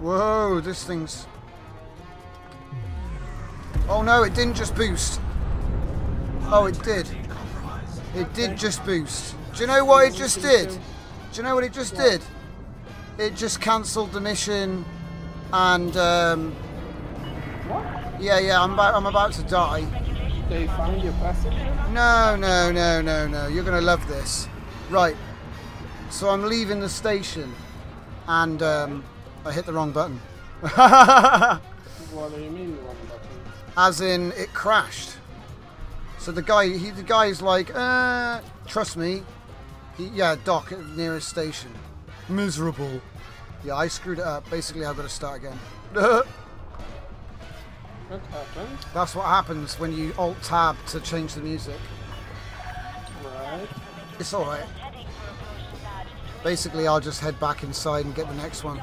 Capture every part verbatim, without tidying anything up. Whoa, this thing's... Oh no, it didn't just boost. Oh, it did. It did just boost. Do you know what it just did? Do you know what it just did? It just cancelled the mission and... Um, yeah, yeah, I'm about, I'm about to die. They found your passage? No, no, no, no, no. You're going to love this. Right. So I'm leaving the station and um, I hit the wrong button. What do you mean the wrong button? As in, it crashed. So the guy, he, the guy's like, uh, trust me. He, yeah, dock at the nearest station. Miserable. Yeah, I screwed it up. Basically, I've got to start again. That happens. That's what happens when you alt-tab to change the music. Right. It's all right. Basically, I'll just head back inside and get the next one.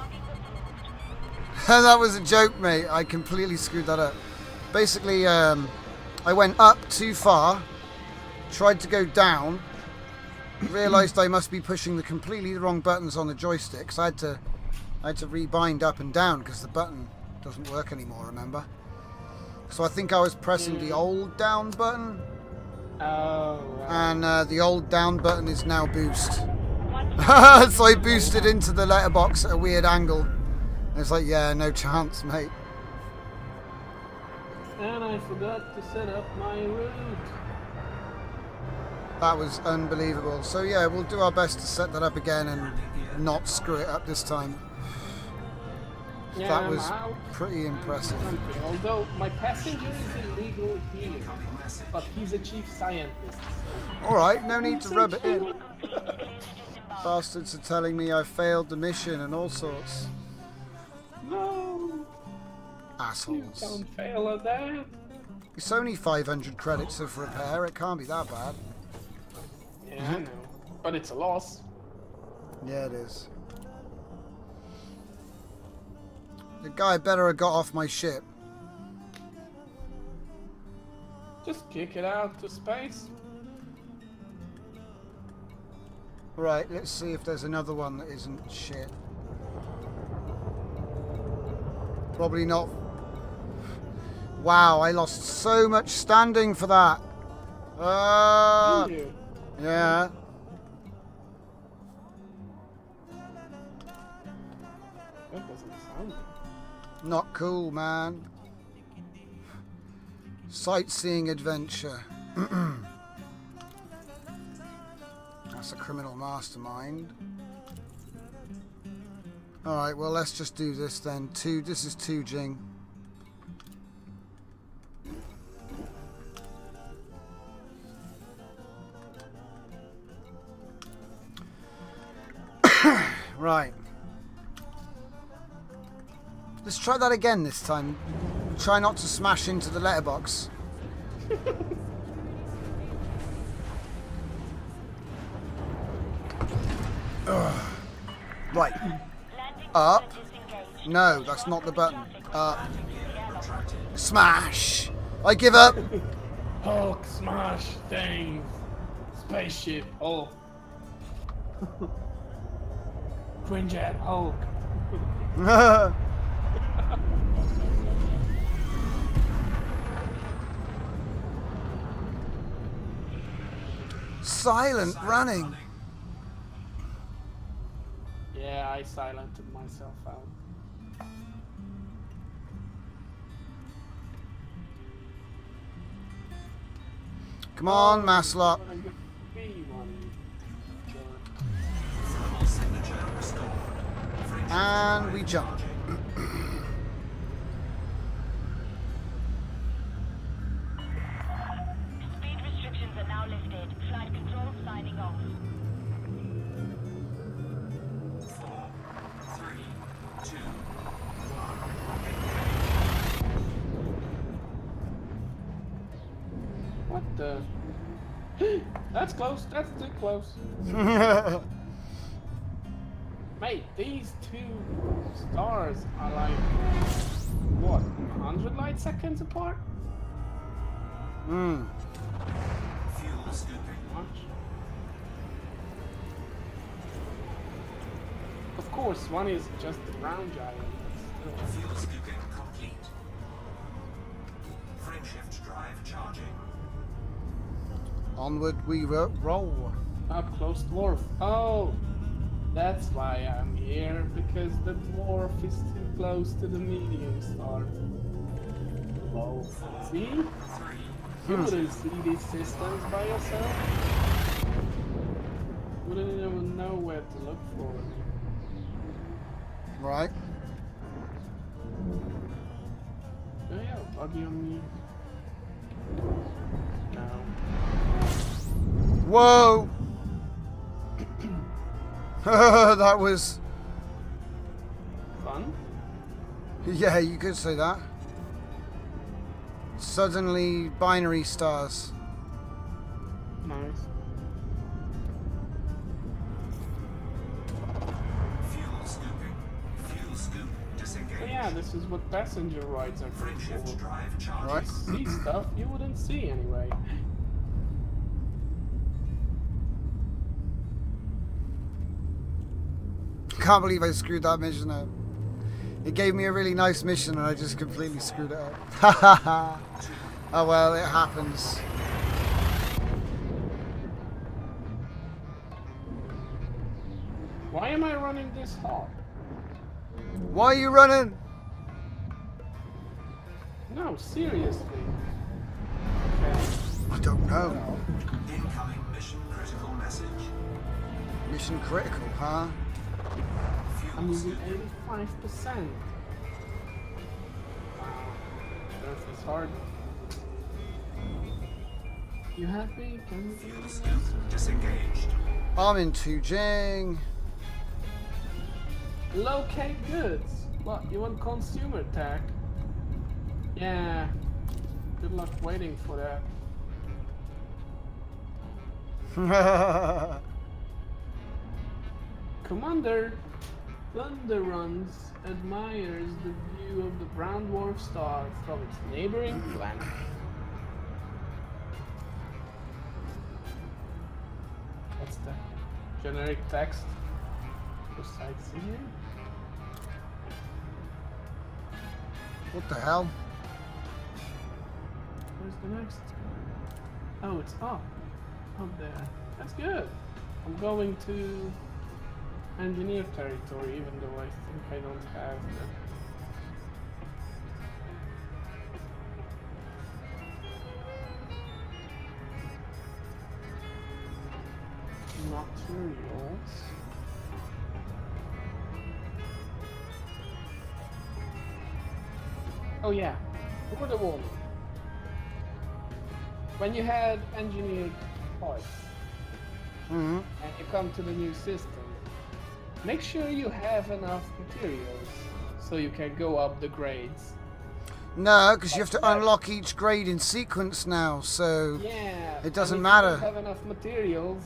That was a joke, mate. I completely screwed that up. Basically, um, I went up too far, tried to go down, realised I must be pushing the completely wrong buttons on the joystick. So I had to, I had to rebind up and down because the button doesn't work anymore. Remember? So I think I was pressing the old down button, oh, wow. and uh, the old down button is now boost. So I boosted into the letterbox at a weird angle. And it's like, yeah, no chance, mate. And I forgot to set up my route. That was unbelievable. So yeah, we'll do our best to set that up again and not screw it up this time. Yeah, that was pretty impressive. Although my passenger is illegal here, but he's a chief scientist. So. All right, no need to rub it in. Bastards are telling me I failed the mission and all sorts. No! Assholes. You don't fail at that. It's only five hundred credits of repair, it can't be that bad. Yeah, I know. But it's a loss. Yeah, it is. The guy better have got off my ship. Just kick it out to space. Right, let's see if there's another one that isn't shit. Probably not. Wow, I lost so much standing for that. Uh, yeah. That doesn't sound good. Not cool, man. Sightseeing adventure. That's a criminal mastermind. Alright, well, let's just do this then. Two, this is two Jing. Right. Let's try that again this time. Try not to smash into the letterbox. Ugh. Right. Up. No, that's not the button. Up. Smash! I give up! Hulk smash things. Spaceship Hulk. Quinjet Hulk. Silent running. Yeah, I silented myself out. Come on, Maslot. And we jump. Speed restrictions are now lifted. Flight control signing off. The... That's close. That's too close. Mate, these two stars are like what, one hundred light seconds apart? Hmm. Of course, one is just round giant. Fuel scooping complete. Frame shift drive charging. Onward we roll. Up close dwarf. Oh! That's why I'm here, because the dwarf is too close to the medium star. Well, see? You wouldn't see these systems by yourself. You wouldn't even know where to look for it. Right. Oh yeah, body on me. No. Whoa! That was fun. Yeah, you could say that. Suddenly, binary stars. Nice. Fuel scooping. Fuel scoop. Disengage. But yeah, this is what passenger rides are for. Drive charges. Right. See stuff you wouldn't see anyway. I can't believe I screwed that mission up. It gave me a really nice mission and I just completely screwed it up. Hahaha. Oh well, it happens. Why am I running this hard? Why are you running? No, seriously. Okay. I don't know. Incoming mission critical message. Mission critical, huh? I'm losing eighty-five percent. Earth is hard. You happy? Can you feel the scoop disengaged? I'm in Tujing. Locate goods. What? You want consumer tech? Yeah. Good luck waiting for that. Commander Thunder Runs admires the view of the brown dwarf star from its neighboring planet. What's that? Generic text for sightseeing? What the hell? Where's the next? Oh, it's up. Up there. That's good. I'm going to engineer territory, even though I think I don't have the materials. Oh yeah, look at the warning. When you had engineered parts, mm-hmm. and you come to the new system, make sure you have enough materials so you can go up the grades. No, because you have to unlock each grade in sequence now, so yeah, it doesn't matter. If you don't have enough materials,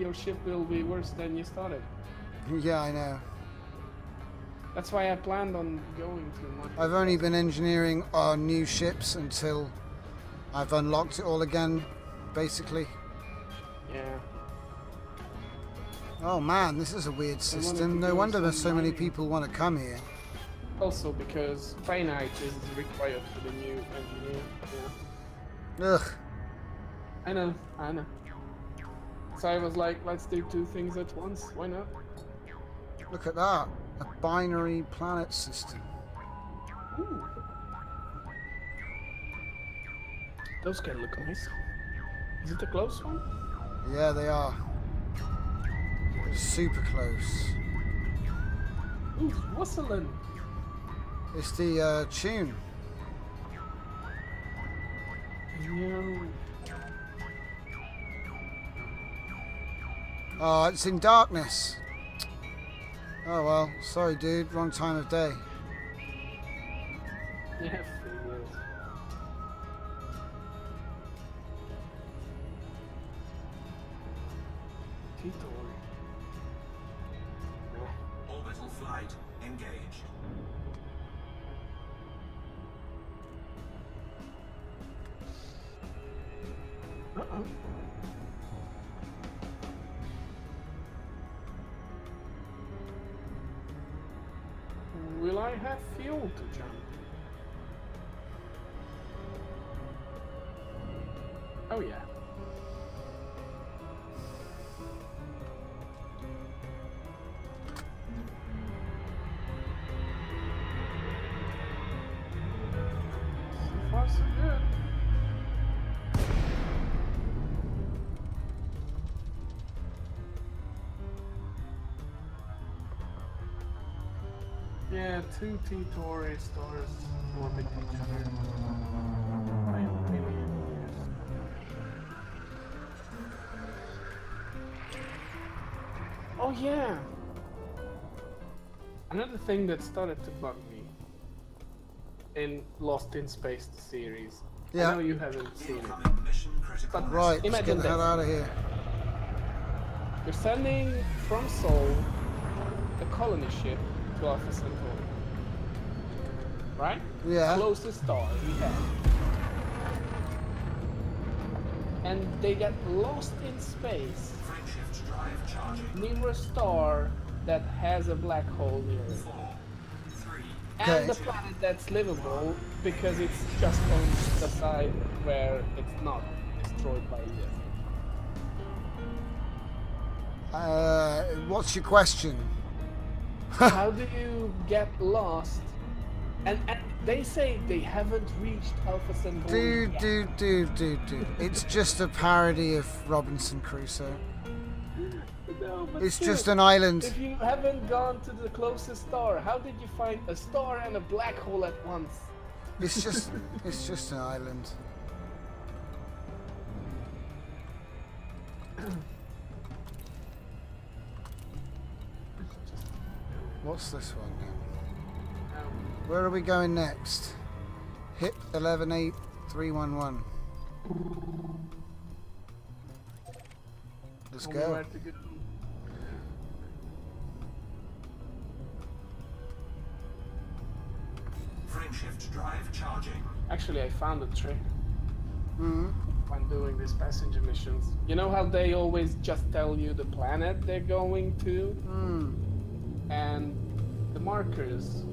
your ship will be worse than you started. Yeah, I know. That's why I planned on going too much. I've only been engineering our new ships until I've unlocked it all again, basically. Yeah. Oh man, this is a weird system. No wonder there's so many people want to come here. Also because finite is required for the new engineer. Yeah. Ugh. I know, I know. So I was like, let's do two things at once, why not? Look at that. A binary planet system. Ooh. Those can look nice. Is it a close one? Yeah, they are. Super close. Ooh, whistling. It's the uh, tune. No. Oh, it's in darkness. Oh well, sorry dude, wrong time of day. Yeah, I I have fuel to jump. Oh yeah. Yeah, two T-Tori stars orbit each other. I am a million years. Oh yeah! Another thing that started to bug me in Lost in Space the series. Yeah. I know you haven't seen it. But right, imagine let's get the hell out of here. You're sending from Seoul a colony ship to Alpha Centauri. Right? Yeah. Closest star we have. And they get lost in space. Near a star that has a black hole near it. And the planet that's livable because it's just on the side where it's not destroyed by it. Uh, what's your question? How do you get lost? And, and they say they haven't reached Alpha Centauri. Dude, dude, dude, dude, dude. It's just a parody of Robinson Crusoe. No, but it's dude, just an island. If you haven't gone to the closest star, how did you find a star and a black hole at once? It's just, it's just an island. What's this one now? Um, Where are we going next? H I P eleven eight three one one. Let's go. go. Frameshift drive charging. Actually, I found a trick mm-hmm. when doing these passenger missions. You know how they always just tell you the planet they're going to? Mm. And the markers,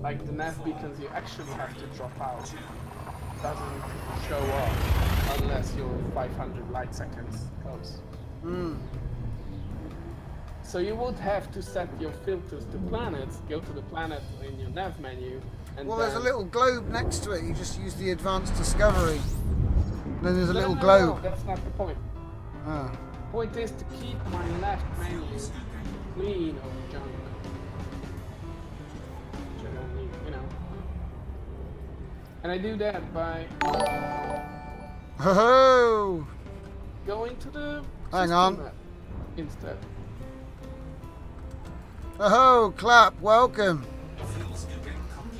like the nav beacons, you actually have to drop out. It doesn't show up unless you're five hundred light seconds close. Mm. So you would have to set your filters to planets, go to the planet in your nav menu. And well, there's a little globe next to it. You just use the advanced discovery. And then there's a no, little no, globe. No, that's not the point. Ah. The point is to keep my left menu clean of junk, which I don't need, you know. And I do that by oh going to the hang on instead. Oh, clap, welcome.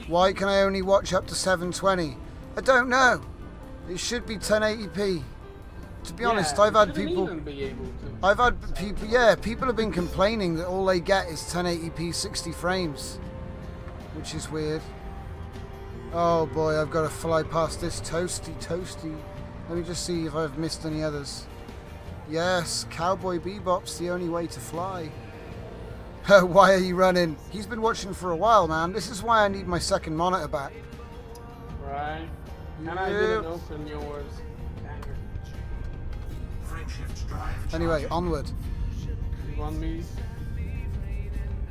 Why can I only watch up to seven twenty? I don't know. It should be ten eighty p. To be yeah, honest, I've had people. Be able to. I've had people. Yeah, people have been complaining that all they get is ten eighty p sixty frames, which is weird. Oh boy, I've got to fly past this toasty, toasty. Let me just see if I've missed any others. Yes, Cowboy Bebop's the only way to fly. Why are you running? He's been watching for a while, man. This is why I need my second monitor back. Right. And yep. I didn't open yours. Anyway, onward.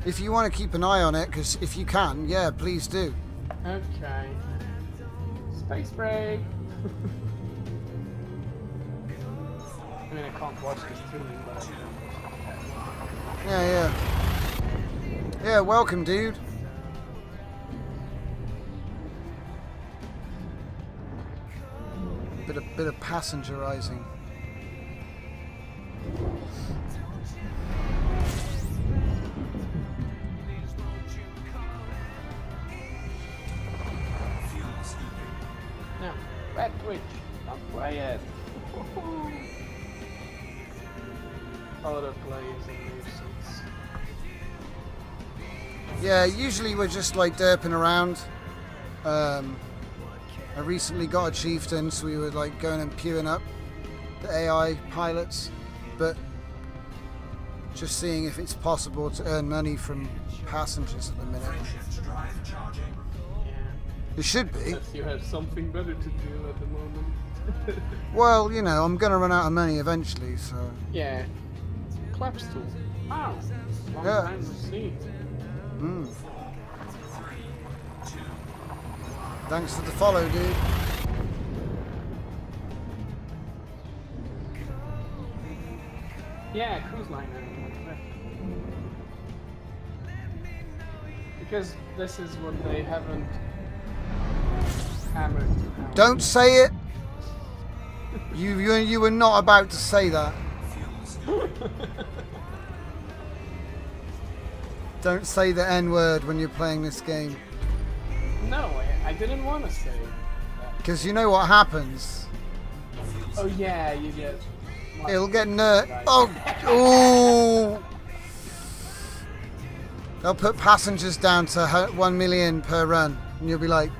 If you want to keep an eye on it, because if you can, yeah, please do. Okay. Space break. I mean, I can't watch this streaming, but yeah, yeah, yeah. Welcome, dude. Bit of bit of passengerizing. Now, back twitch, I'm quiet. Auto play is a nuisance. Yeah, usually we're just like derping around. Um, I recently got a chieftain, so we were like going and pewing up the A I pilots. But just seeing if it's possible to earn money from passengers at the minute. Drive charging. Yeah. It should be. Unless you have something better to do at the moment. Well, you know, I'm going to run out of money eventually, so. Yeah. Collapse tool. Wow. Long yeah. time to see. Mm. Thanks for the follow, dude. Yeah, cruise line. Because this is what they haven't hammered out. Don't say it. you you you were not about to say that. Don't say the N-word when you're playing this game. No, I, I didn't want to say that. Because you know what happens. Oh yeah, you get... It'll get ner... Oh! Ooh. They'll put passengers down to one million per run. And you'll be like...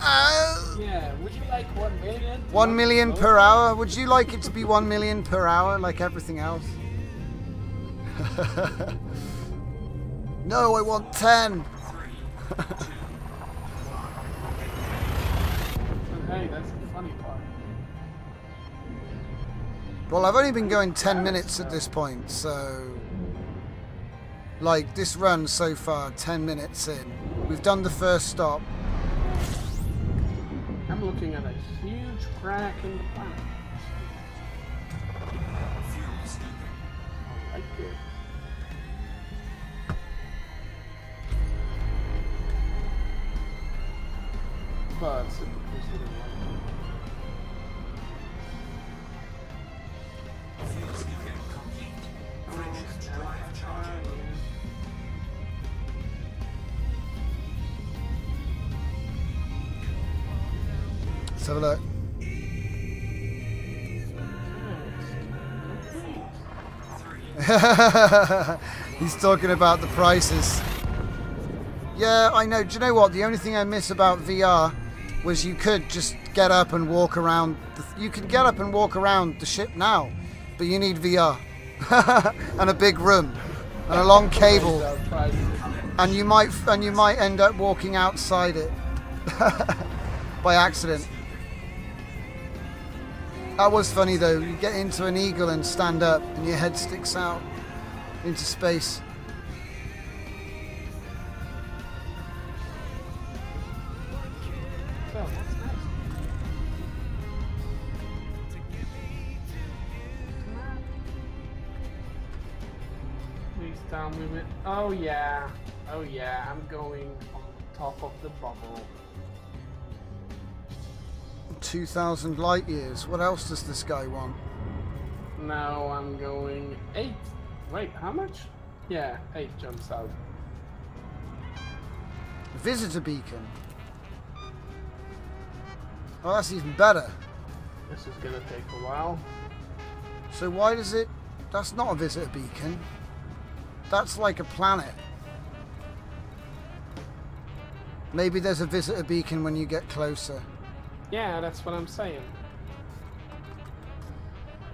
Oh. Yeah, would you like one million? One million per hour? Would you like it to be one million per hour like everything else? No, I want ten! Hey, that's the funny part. Well, I've only been going ten minutes at this point, so... Like, this run so far, ten minutes in. We've done the first stop. I'm looking at a huge crack in the planet. I like it. But let's have a look. He's talking about the prices. Yeah, I know. Do you know what? The only thing I miss about V R was you could just get up and walk around. The, you can get up and walk around the ship now, but you need V R and a big room and a long cable, and you might and you might end up walking outside it by accident. That was funny though. You get into an eagle and stand up, and your head sticks out into space. Movement. Oh yeah, oh yeah, I'm going on top of the bubble. two thousand light years, what else does this guy want? Now I'm going eight, wait, how much? Yeah, eight jumps out. Visitor beacon. Oh, that's even better. This is gonna take a while. So why does it, that's not a visitor beacon. That's like a planet. Maybe there's a visitor beacon when you get closer. Yeah, that's what I'm saying.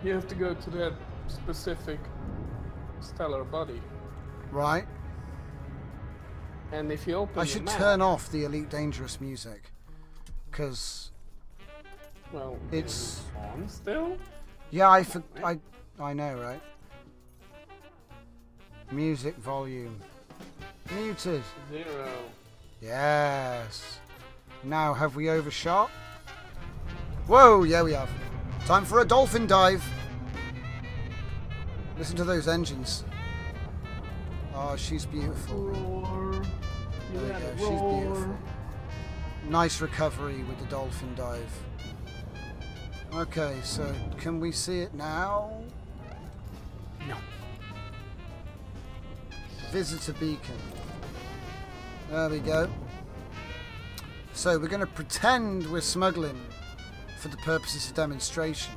You have to go to that specific stellar body. Right. And if you open I should map, turn off the Elite Dangerous music. Because... Well, it's... on still? Yeah, I, for I, I know, right? Music volume. Muted. Zero. Yes. Now, have we overshot? Whoa, yeah we have. Time for a dolphin dive. Listen to those engines. Oh, she's beautiful. Roar. There we go, she's beautiful. Nice recovery with the dolphin dive. Okay, so can we see it now? No. Visitor beacon. There we go. So we're going to pretend we're smuggling for the purposes of demonstration.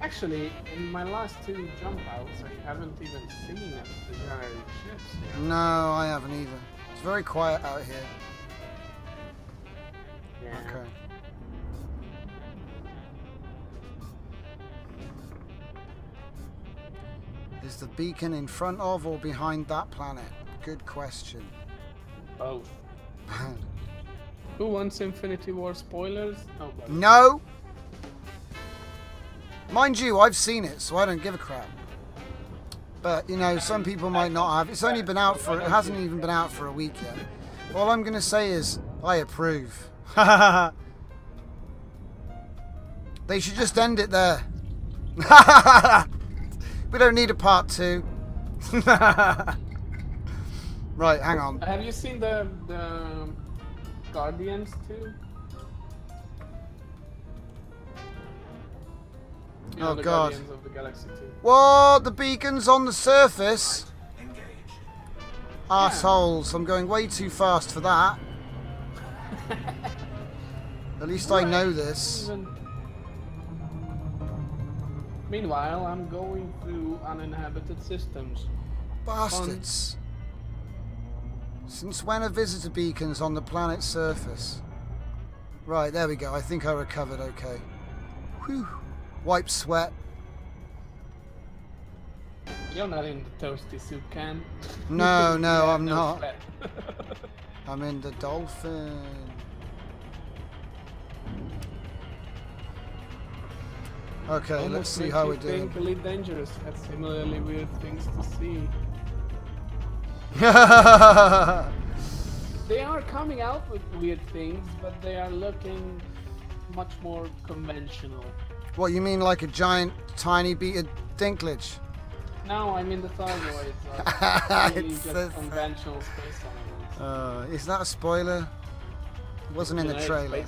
Actually, in my last two jump outs, I haven't even seen the giant ships yet. No, I haven't either. It's very quiet out here. Yeah. Okay. Is the beacon in front of or behind that planet? Good question. Both. Who wants Infinity War spoilers? Nobody. No! Mind you, I've seen it, so I don't give a crap. But, you know, some people might not have. It's only been out for... It hasn't even been out for a week yet. All I'm going to say is, I approve. They should just end it there. We don't need a part two. Right, hang on. Have you seen the, the Guardians too? You know, oh god. Guardians of the Galaxy too. What? The beacon's on the surface? Engage. Arseholes. Yeah. I'm going way too fast for that. At least right. I know this. Even... Meanwhile, I'm going through uninhabited systems. Bastards. On... Since when are visitor beacons on the planet's surface? Right, there we go. I think I recovered okay. Whew. Wipe sweat. You're not in the toasty soup can. No, no, I'm not. I'm in the dolphin. Okay, almost let's see how we do. Think Elite Dangerous had similarly weird things to see. They are coming out with weird things, but they are looking much more conventional. What, you mean like a giant, tiny beaded dinklage? No, I mean the Thargoids. Are really it's just conventional space animals. Uh, is that a spoiler? It wasn't in the trailer.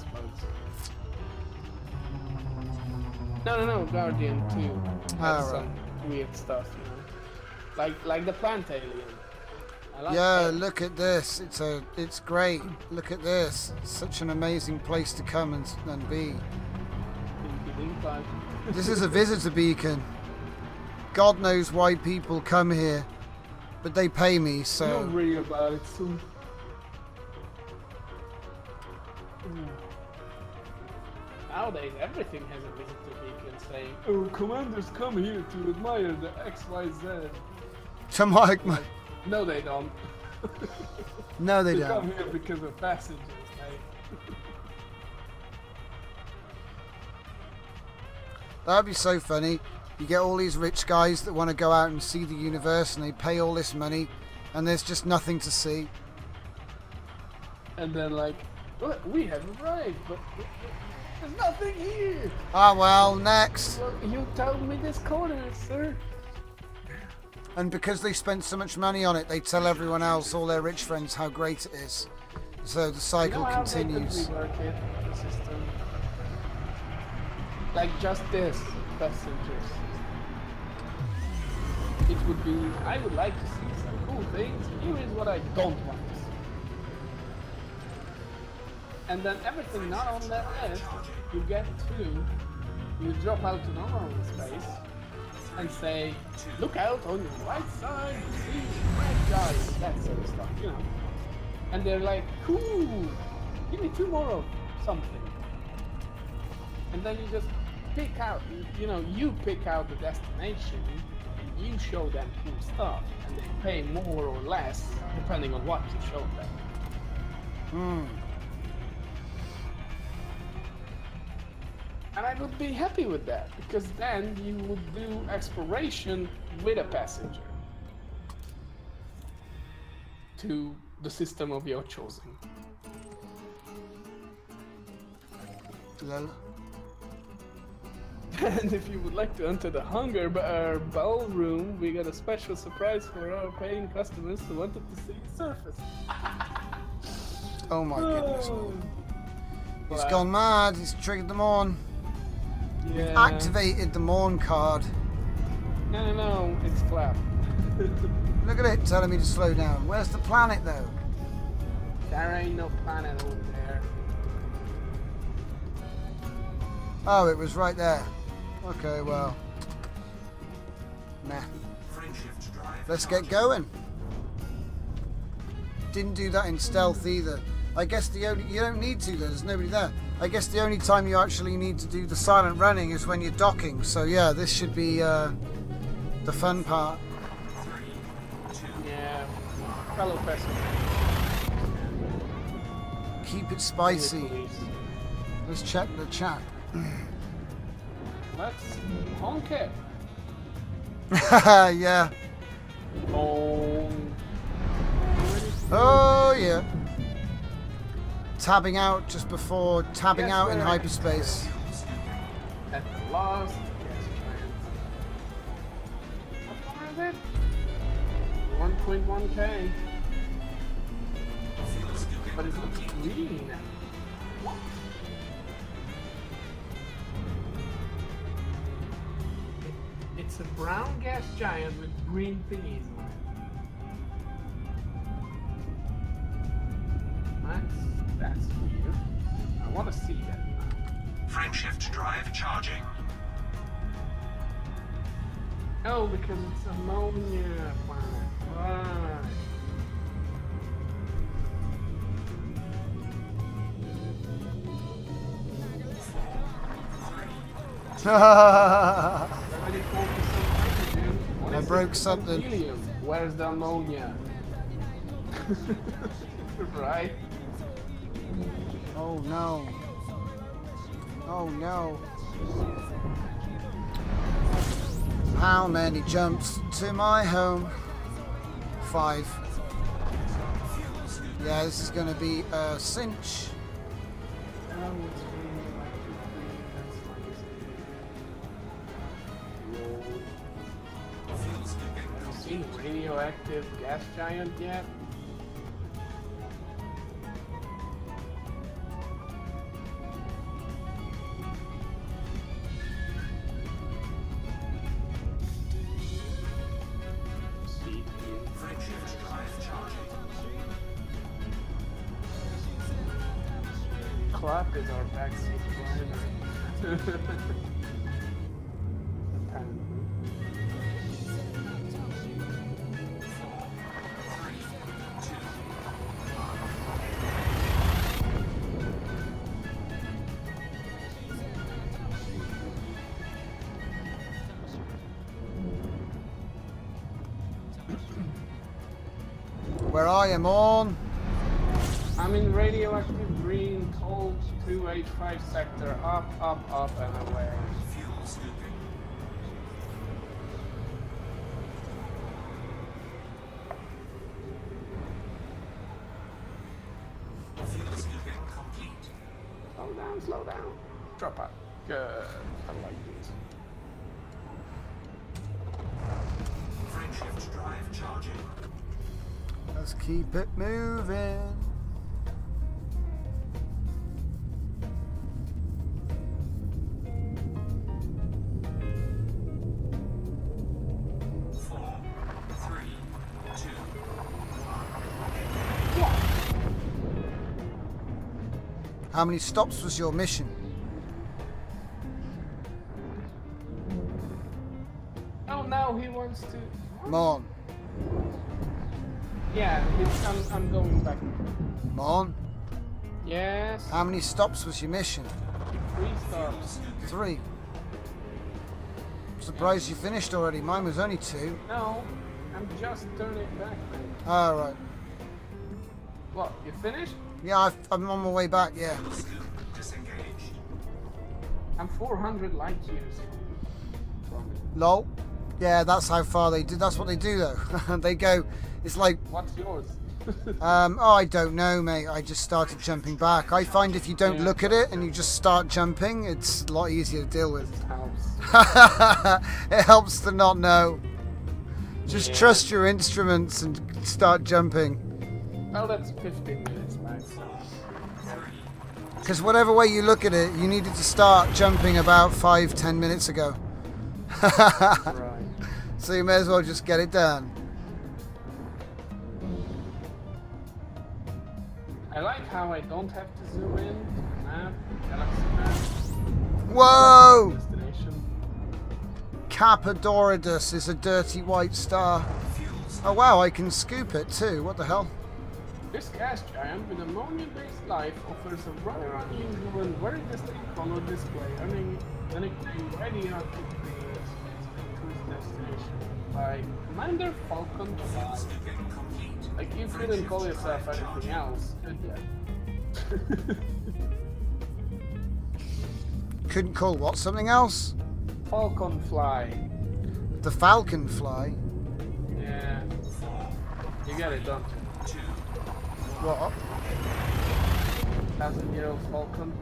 No, no, no, Guardian too. That's oh, right. Some weird stuff, you know. Like, like the plant alien. I like yeah, that. Look at this. It's a, it's great. Look at this. It's such an amazing place to come and, and be. This is a visitor beacon. God knows why people come here, but they pay me, so... Don't worry about it soon. Nowadays, everything has a visitor beacon saying, "Oh, commanders come here to admire the X Y Z." To Mike, my... No, they don't. No, they, they don't. They come here because of passengers, mate. That'd be so funny. You get all these rich guys that want to go out and see the universe, and they pay all this money, and there's just nothing to see. And then, like, well, we have arrived, but there's nothing here. Ah, well, next. Well, you told me this corner, sir. And because they spent so much money on it, they tell everyone else, all their rich friends, how great it is. So the cycle you know continues. Like just this, passengers. It would be, I would like to see some cool things. Here is what I don't want to see. And then everything not on that list, you get to, you drop out to normal space and say, look out on your right side, you see red guys, that sort of stuff, you know. And they're like, cool, give me two more of something. And then you just pick out, you know, you pick out the destination and you show them cool stuff, and they pay more or less depending on what you show them. Hmm. And I would be happy with that, because then you would do exploration with a passenger to the system of your choosing. Lala. And if you would like to enter the Hunger Bar Ballroom, we got a special surprise for our paying customers who wanted to see the surface. Oh my oh. goodness. He's wow. gone mad, he's triggered them on. Yeah. Activated the Morn card. No, no, no, it's clap. Look at it telling me to slow down. Where's the planet though? There ain't no planet over there. Oh, it was right there. Okay, well, nah. Let's get going. Didn't do that in stealth either. I guess the only you don't need to. There's nobody there. I guess the only time you actually need to do the silent running is when you're docking. So yeah, this should be uh, the fun part. Yeah, fellow passengers. Keep it spicy. Let's check the chat. Let's honk it. Yeah. Oh. Oh yeah. Tabbing out just before tabbing yes, out in hyperspace. At the last gas giant. What far is it? one point one K. But it looks green. What? It, it's a brown gas giant with green thingies on it. That's, that's weird. I want to see that now. Frameshift drive charging. Oh, because it's ammonia. Wow. Wow. I broke something. Where's the ammonia? Right? Oh no. Oh no. How many jumps to my home? Five. Yeah, this is gonna be a cinch. Radioactive gas giant yet? Clock is our backseat driver. I am on. I'm in radioactive green, cold two eighty-five sector, up, up, up, and away. Fuel scooping. Fuel scooping complete. Slow down, slow down. Drop out. Good. I like these. Frameshift drive charging. Let's keep it moving. Four, three, two, one. How many stops was your mission? Oh, now he wants to. Come on. Yeah, it's, I'm, I'm going back. Come on. Yes. How many stops was your mission? Three stops. Three. I'm surprised yeah. you finished already. Mine was only two. No, I'm just turning back. All right. What? You finished? Yeah, I've, I'm on my way back. Yeah. Disengaged. I'm four hundred light years from it. Lol. Yeah, that's how far they do. That's what they do, though. They go. It's like. What's yours? um, oh, I don't know, mate. I just started jumping back. I find if you don't yeah. look at it and you just start jumping, it's a lot easier to deal with. It helps. It helps to not know. Just yeah. trust your instruments and start jumping. Well, that's fifteen minutes, mate. Because whatever way you look at it, you needed to start jumping about five, ten minutes ago. Right. So you may as well just get it done. I like how I don't have to zoom in. Map, galaxy map. Whoa! Destination. Cappadoridus is a dirty white star. Oh wow, I can scoop it too. What the hell? This gas giant with ammonia-based life offers a rather unusual and very distinct color display, earning the nickname radioactive green to its destination by Commander Falcon Fly. Like, you couldn't call yourself anything else, could you? Couldn't call what? Something else? Falcon Fly. The Falcon Fly? Yeah. You got it done. What up? Thousand year old Falcon.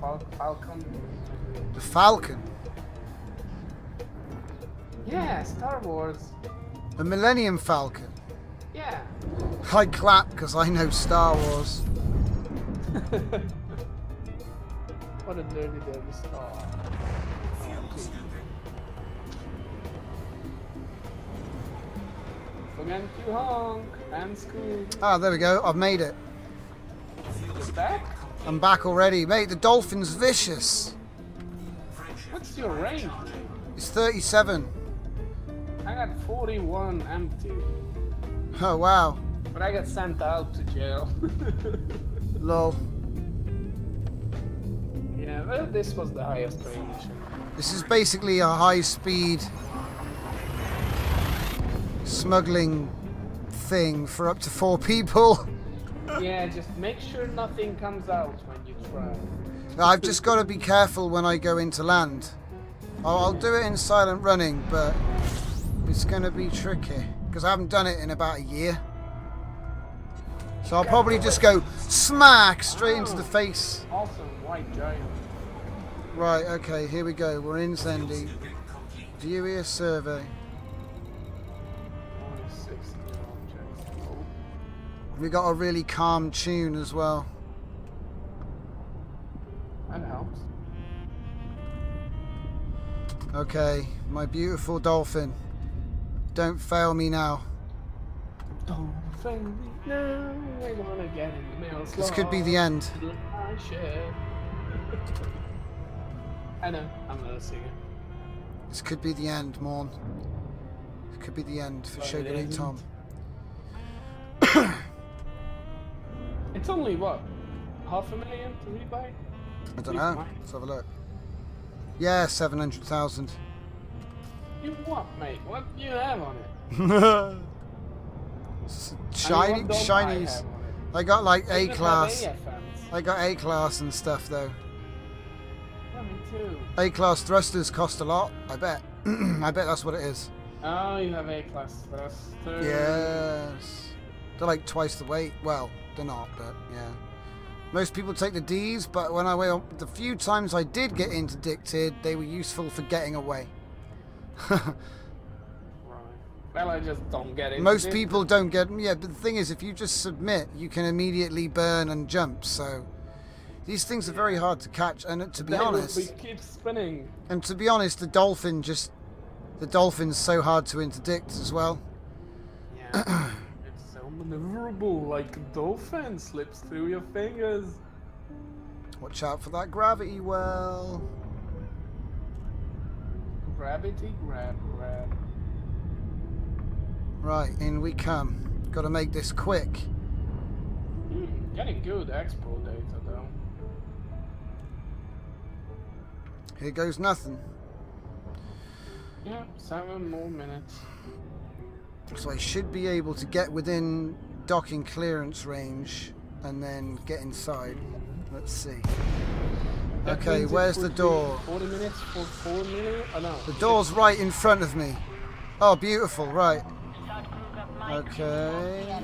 Fal Falcon. The Falcon? Yeah, Star Wars. The Millennium Falcon? Yeah. I clap because I know Star Wars. What a dirty, dirty star. Forget to honk and screw. Ah, there we go. I've made it. You're back? I'm back already. Mate, the dolphin's vicious. What's your range? It's thirty-seven. I got forty-one empty. Oh, wow. But I got sent out to jail. Lol. Yeah, well, this was the highest range. This is basically a high-speed smuggling thing for up to four people. Yeah, just make sure nothing comes out when you try. I've just got to be careful when I go into land. I'll, I'll do it in silent running, but it's going to be tricky because I haven't done it in about a year. So I'll probably just go smack straight oh, into the face. Awesome white giant. Right, okay, here we go. We're in Zende. View here survey. We got a really calm tune as well. That helps. Okay, my beautiful dolphin. Don't fail me now. Don't fail me now. We're gonna get in the mail slot. This could be the end. I know, I'm not a singer. This could be the end, Morn. It could be the end for Shogunate Tom. It's only what? Half a million to rebuy? I don't know. Mine. Let's have a look. Yeah, seven hundred thousand. You what, mate? What do you have on it? Shiny, I mean, shinies. I, I got like A class. I got A class and stuff though. Yeah, me too. A class thrusters cost a lot. I bet. I bet that's what it is. Oh, you have A class thrusters. Yes. They're like twice the weight. Well, they're not, but yeah. Most people take the D's, but when I went, the few times I did get interdicted, they were useful for getting away. Well, I just don't get it. Most people don't get them, yeah, but the thing is, if you just submit, you can immediately burn and jump, so... These things are very hard to catch, and to be honest... We keep spinning. And to be honest, the dolphin just... The dolphin's so hard to interdict as well. Yeah. It's so maneuverable, like a dolphin slips through your fingers. Watch out for that gravity well. Gravity, grab, grab. Right, in we come. Got to make this quick. Mm, getting good expo data, though. Here goes nothing. Yeah, seven more minutes. So I should be able to get within docking clearance range and then get inside. Let's see. That okay, where's the door? forty minutes for four minutes? Oh, no. The door's right in front of me. Oh, beautiful, right. Okay.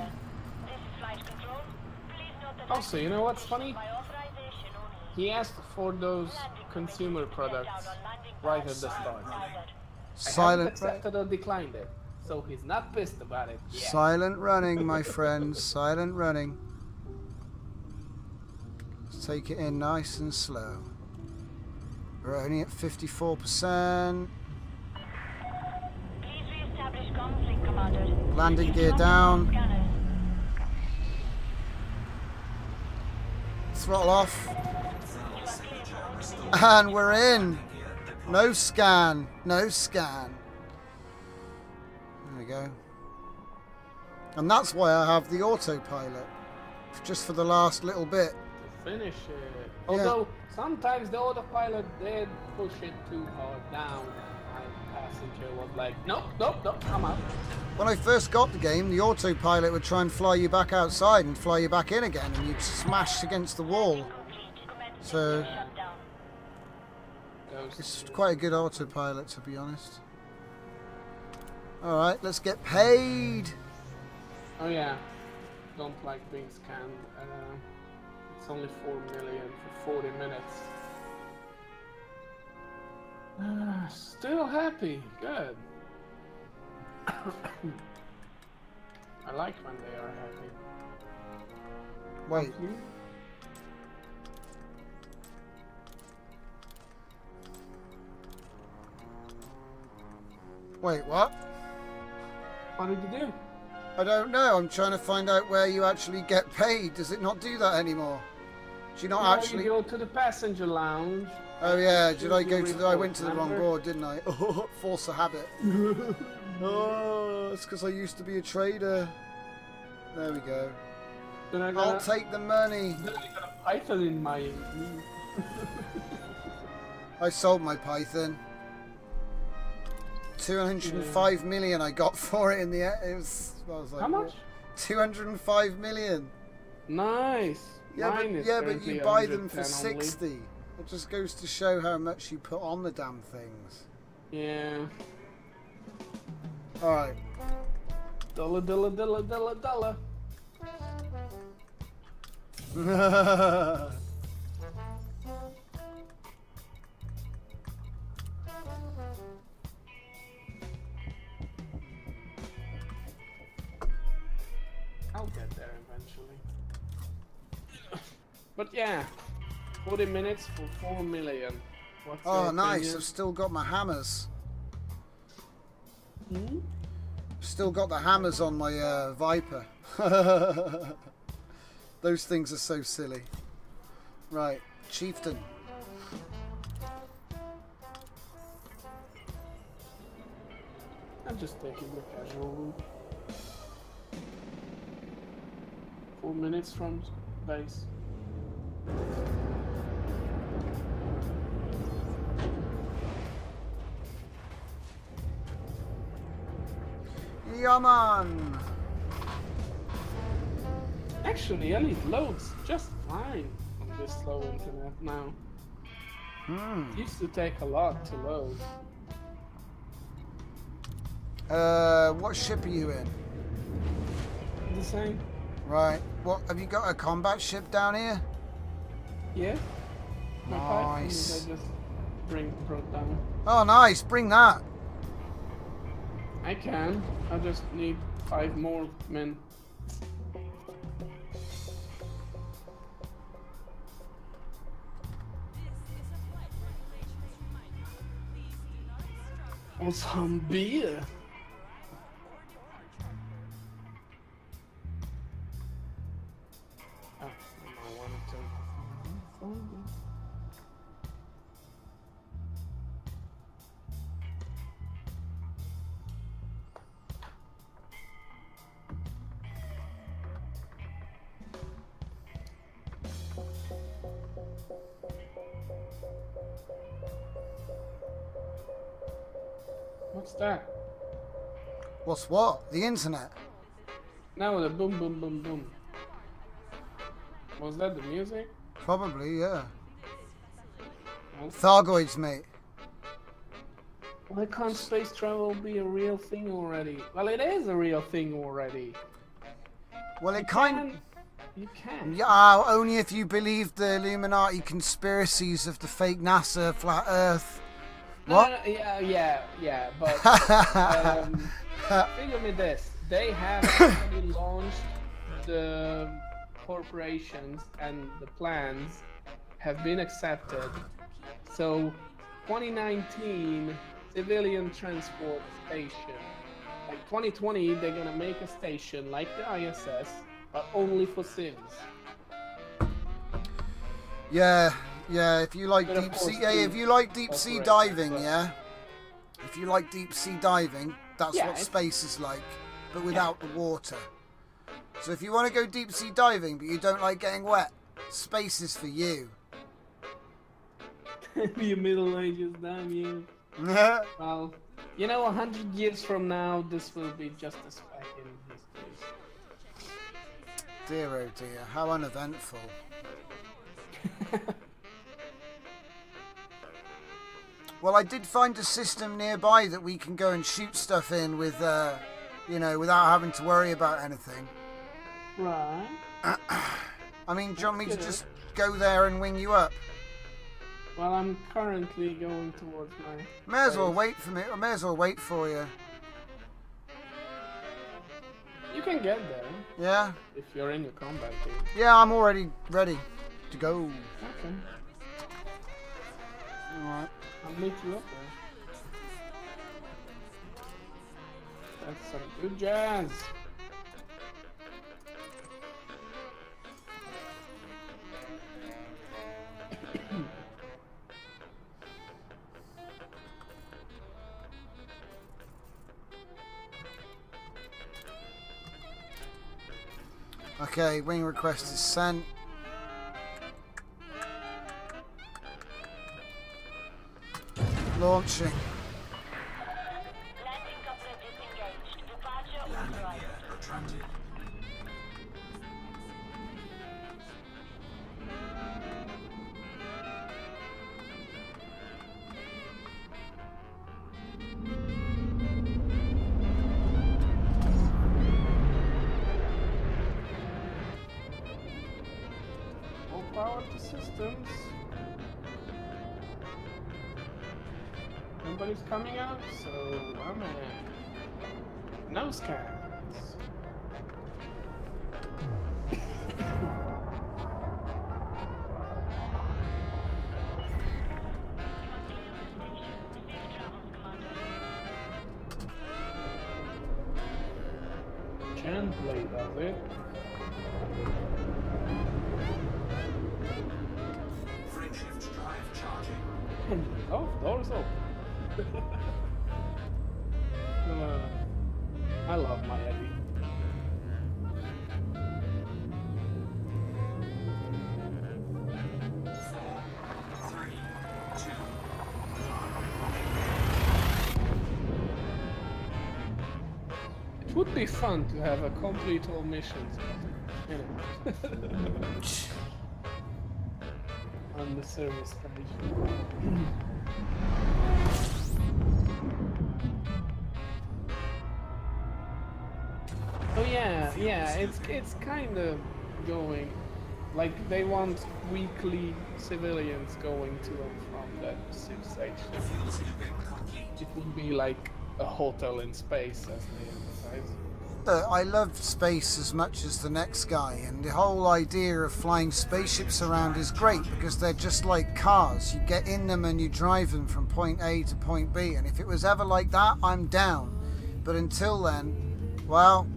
Also, you know what's funny? He asked for those consumer products right at the start. Silent. I accepted or declined it, so he's not pissed about it yet. Silent running, my friends. Silent running. Let's take it in nice and slow. We're only at fifty-four percent. Landing gear down. Throttle off. And we're in. No scan. No scan. There we go. And that's why I have the autopilot. Just for the last little bit. Finish it. Although, yeah. Sometimes the autopilot did push it too hard down. My passenger was like, nope, nope, nope, I'm out. When I first got the game, the autopilot would try and fly you back outside and fly you back in again, and you'd smash against the wall. So it's quite a good autopilot, to be honest. Alright, let's get paid! Oh yeah, don't like being scanned. Uh, it's only four million for forty minutes. Uh, still happy, good. I like when they are happy. Wait. Wait, what? What did you do? I don't know. I'm trying to find out where you actually get paid. Does it not do that anymore? Do you not no, actually? You go to the passenger lounge. Oh yeah, did I go to the... I went to the wrong board, didn't I? Oh, force a habit. Oh, it's because I used to be a trader. There we go. Then I gotta... I'll take the money. Then I got a python in my... I sold my python. two hundred and five million I got for it in the air. It was, I was like, how much? two hundred and five million. Nice. Yeah, mine but, is yeah but you buy them for sixty. Only. It just goes to show how much you put on the damn things. Yeah. Alright. Dollar, dollar, dollar, dollar, dollar. I'll get there eventually. But yeah. forty minutes for four million. What's oh nice, opinion? I've still got my hammers. Hmm? Still got the hammers on my uh, Viper. Those things are so silly. Right, Chieftain. I'm just taking the casual route. Four minutes from base. Yaman! Actually, I need loads just fine on this slow internet now. Mm. It used to take a lot to load. Uh, what ship are you in? The same. Right. What have you got? A combat ship down here? Yeah. My nice. I just bring brought down. Oh, nice! Bring that. I can. I just need five more men. Or some beer. Oh, I wanted to. Oh, yeah. What's that? What's what? The internet? No, the boom, boom, boom, boom. Was that the music? Probably, yeah. Well, Thargoids, mate. Why can't space travel be a real thing already? Well, it is a real thing already. Well, it kind... You can. Yeah, only if you believe the Illuminati conspiracies of the fake NASA flat Earth. What? No, no, no, yeah, yeah, yeah, but um, figure me this: they have already launched the corporations, and the plans have been accepted. So, twenty nineteen civilian transport station. Like twenty twenty, they're gonna make a station like the I S S. But only for civs. Yeah, yeah. If you like deep sea, yeah, if you like deep sea diving, yeah. If you like deep sea diving, that's yeah, what space is like, but without yeah. the water. So if you want to go deep sea diving, but you don't like getting wet, space is for you. You middle ages, damn you. Well, You know, a hundred years from now, this will be just a speck in history. Dear oh dear, how uneventful. Well, I did find a system nearby that we can go and shoot stuff in with, uh, you know, without having to worry about anything. Right. I mean, do you want me to just go there and wing you up? Well, I'm currently going towards my... May as well wait for me. I may as well wait for you. You can get there. Yeah? If you're in your combat team. Yeah, I'm already ready to go. Okay. Alright. I'll meet you up there. That's some good jazz. Okay, wing request is sent. Launching. Landing coupler disengaged. Departure authorized. Retracted. All power to systems. Nobody's coming up, so I'm in. No scans. Gently, does it? Frameshift drive charging. Oh, door's open. uh, I love my Eddie. It would be fun to have a complete all missions. Anyway. On the service station. Oh yeah, yeah, it's it's kind of going, like they want weekly civilians going to and from that substation. It would be like a hotel in space, as they emphasize. Look, I love space as much as the next guy, and the whole idea of flying spaceships around is great because they're just like cars. You get in them and you drive them from point A to point B, and if it was ever like that, I'm down. But until then, well...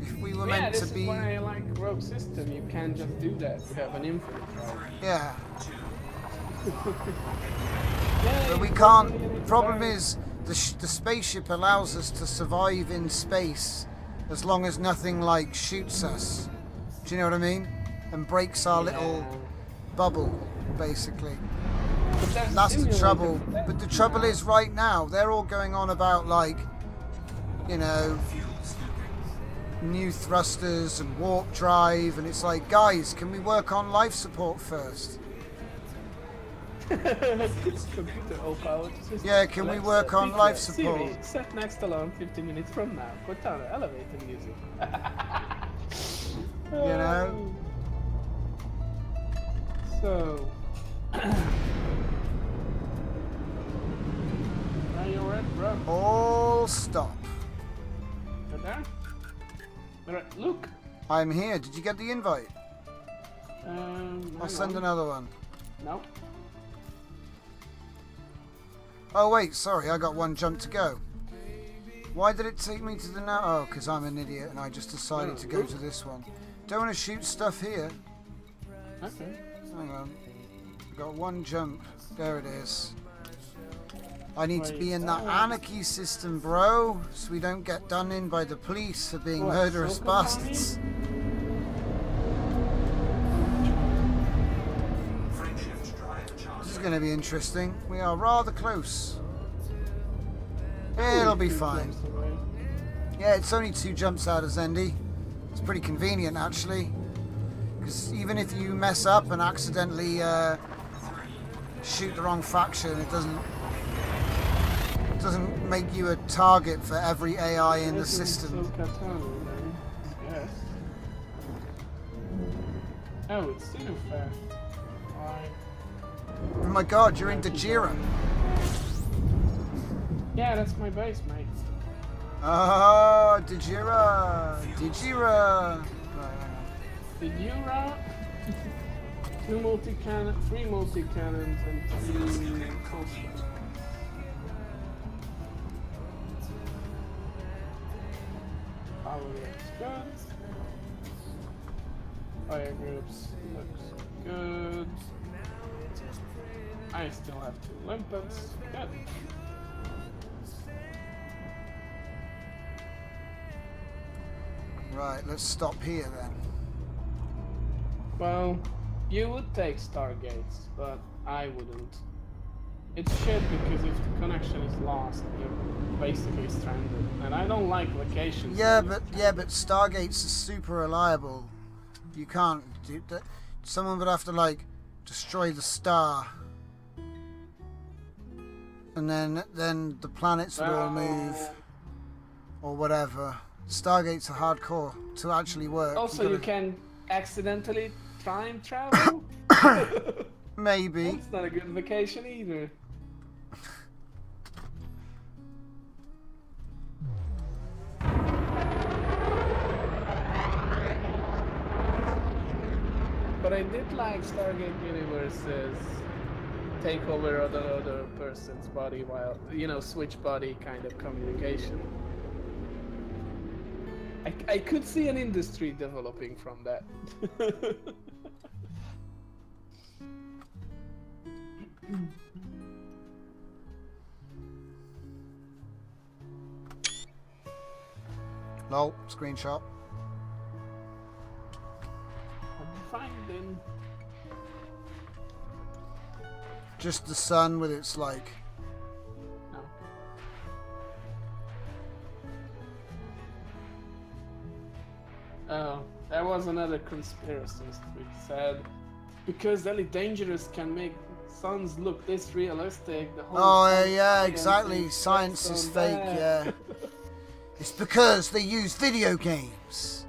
If we were yeah, meant this to be... is why I like Rogue System, you can't just do that, you have an infinite right? Yeah. yeah but we can't... The problem is, the, sh the spaceship allows us to survive in space as long as nothing, like, shoots us. Do you know what I mean? And breaks our yeah. little bubble, basically. That's, that's the trouble. But the trouble is, right now, they're all going on about, like, you know... new thrusters and warp drive, and it's like, guys, can we work on life support first? yeah, can we work on life support? Siri, set next alarm fifteen minutes from now. Cortana, elevator music. you know? So... Are you alright, bro? All stop. You're there? Alright, look! I'm here. Did you get the invite? Um, I'll send on. another one. No. Oh wait, sorry, I got one jump to go. Why did it take me to the now? Oh, because I'm an idiot and I just decided no, to go look. to this one. Don't want to shoot stuff here. Okay. Hang on. I've got one jump. There it is. I need Wait, to be in that oh. anarchy system, bro, so we don't get done in by the police for being what, murderous so bastards. This is going to be interesting. We are rather close. It'll be fine. Yeah, it's only two jumps out of Zende. It's pretty convenient, actually. Because even if you mess up and accidentally uh, shoot the wrong faction, it doesn't it doesn't make you a target for every A I in the system. Oh, it's still fair. Oh my god, you're in Dajira. Yeah, that's my base, mate. Oh, Dajira! Dajira! Dajira! Two multi-cannon, three multi-cannons, and three conscripts. Power guns. Fire groups looks good. I still have two limpets. Good. Right, let's stop here then. Well, you would take Stargates, but I wouldn't. It's shit because if the connection is lost, you're basically stranded. And I don't like locations. Yeah, but yeah, but Stargates is super reliable. You can't do that. Someone would have to like destroy the star, and then then the planets would all move or whatever. Stargates are hardcore to actually work. Also, you, you can accidentally time travel? Maybe. That's not a good vacation either. But I did like Stargate Universe's takeover of the other person's body while, you know, switch body kind of communication. I, I could see an industry developing from that. No, screenshot. I'm finding. Just the sun with its like. Oh, that was another conspiracist we said. Because Elite Dangerous can make suns look this realistic. The whole oh, yeah, exactly. Science is fake, yeah. It's because they use video games.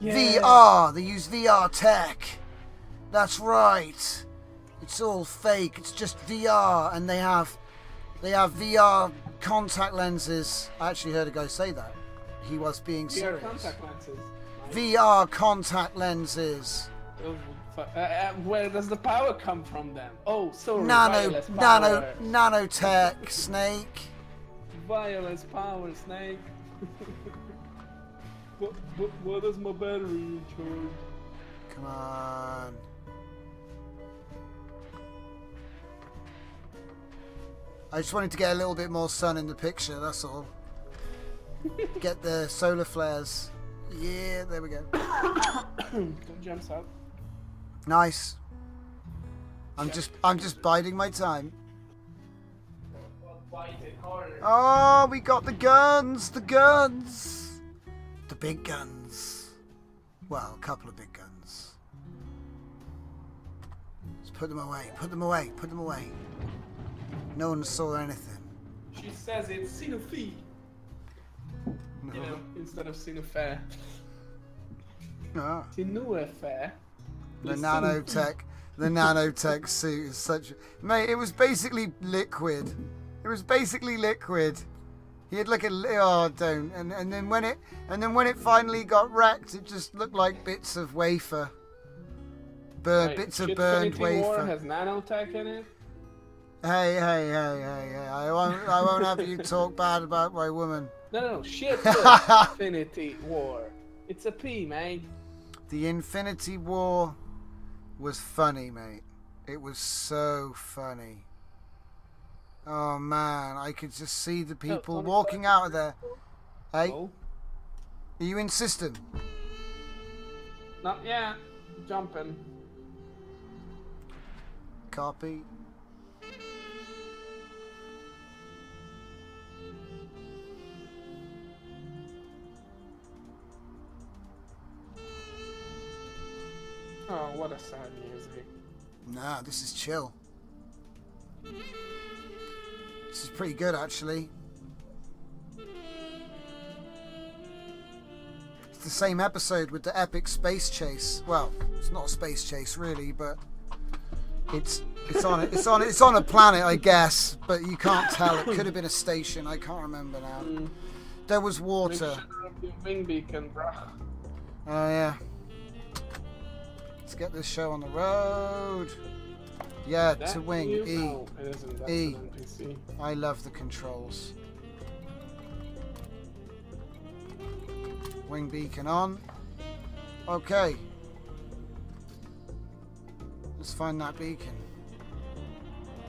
Yeah. V R, they use V R tech. That's right. It's all fake. It's just V R, and they have, they have V R contact lenses. I actually heard a guy say that. He was being serious. V R contact lenses. V R contact lenses. Uh, uh, where does the power come from then? Oh, so nano, nano, nanotech, Snake. Wireless power, Snake. What, what, what is my battery charge? Come on. I just wanted to get a little bit more sun in the picture. That's all. Get the solar flares. Yeah, there we go. Don't jump out. Nice. I'm just, I'm just biding my time. Oh, we got the guns, the guns, the big guns. Well, a couple of big guns. Let's put them away. Put them away. Put them away. No one saw anything. She says it's xenophobe. You know, instead of seeing a fair. Ah. It's a newer fair. The nanotech, the nanotech suit is such... Mate, it was basically liquid. It was basically liquid. He had like a... Oh, don't. And, and, then when it, and then when it finally got wrecked, it just looked like bits of wafer. Bur Wait, bits of burned Infinity wafer. War has nanotech in it? Hey, hey, hey, hey, hey. I won't, I won't have you talk bad about my woman. No, no, no, shit, Infinity War. It's a P, mate. The Infinity War was funny, mate. It was so funny. Oh, man, I could just see the people no, walking out of there. Hey? Oh. Are you insistent? Not yet. Jumping. Copy. Oh, what a sad music. Nah, this is chill. This is pretty good, actually. It's the same episode with the epic space chase. Well, it's not a space chase, really, but it's it's on it. It's on it's on a planet, I guess, but you can't tell. It could have been a station. I can't remember now. Mm. There was water. Wing beacon, bruh. Oh yeah. Let's get this show on the road. Yeah, that to wing. E. No, it isn't. E. I love the controls. Wing beacon on. Okay. Let's find that beacon.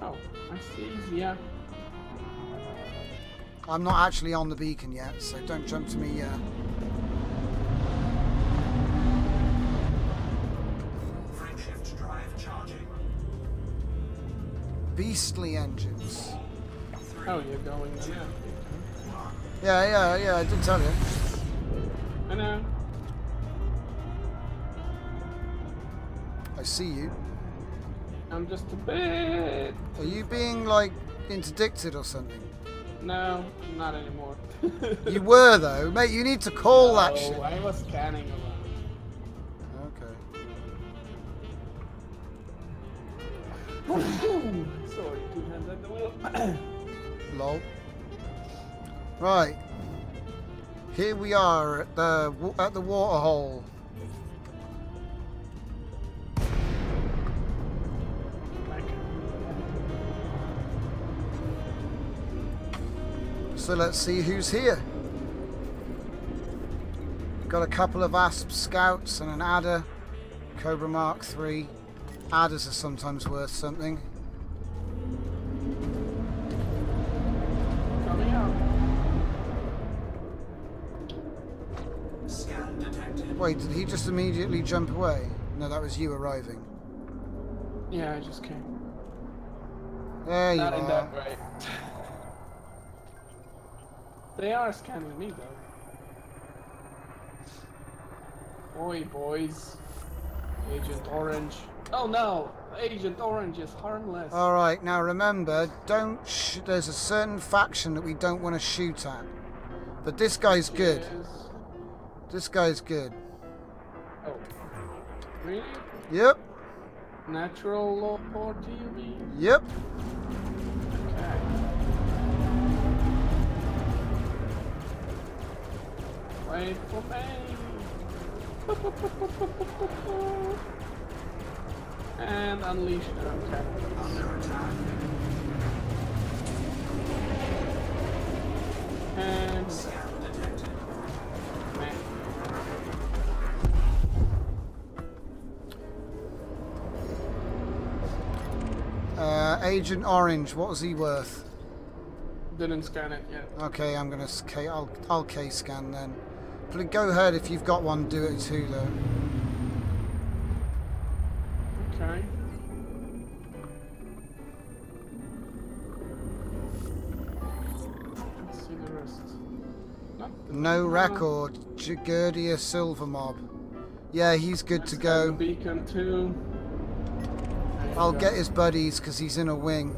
Oh, I see. Yeah. I'm not actually on the beacon yet, so don't jump to me yet. Frameshift drive charging. Beastly engines. Oh, you're going down. Yeah, yeah, yeah, I did tell you. I know. I see you. I'm just a bit... Are you being, like, interdicted or something? No, not anymore. You were, though. Mate, you need to call no, that shit. Oh, I was scanning around. Okay. Sorry, two hands at the wheel. Lol. Right. Here we are at the, at the waterhole. So let's see who's here. Got a couple of A S P scouts and an adder. Cobra Mark three. Adders are sometimes worth something. Coming up. Scan detected. Wait, did he just immediately jump away? No, that was you arriving. Yeah, I just came. There you are. Not in that way. They are scanning me, though. Oi, boys. Agent Orange. Oh, no! Agent Orange is harmless. Alright, now remember, don't sh there's a certain faction that we don't want to shoot at. But this guy's good. Yes. This guy's good. Oh. Really? Yep. Natural law or do you mean? Yep. Wait for me. And unleash her attack. Under attack. And man. Uh, Agent Orange, what was he worth? Didn't scan it yet. Okay, I'm gonna K. I'll I'll K scan then. But go ahead, if you've got one, do it too, though. Okay. Let's see the rest. No, no record. Jagurdia Silver Mob. Yeah, he's good to go. Beacon too. I'll get his buddies, because he's in a wing.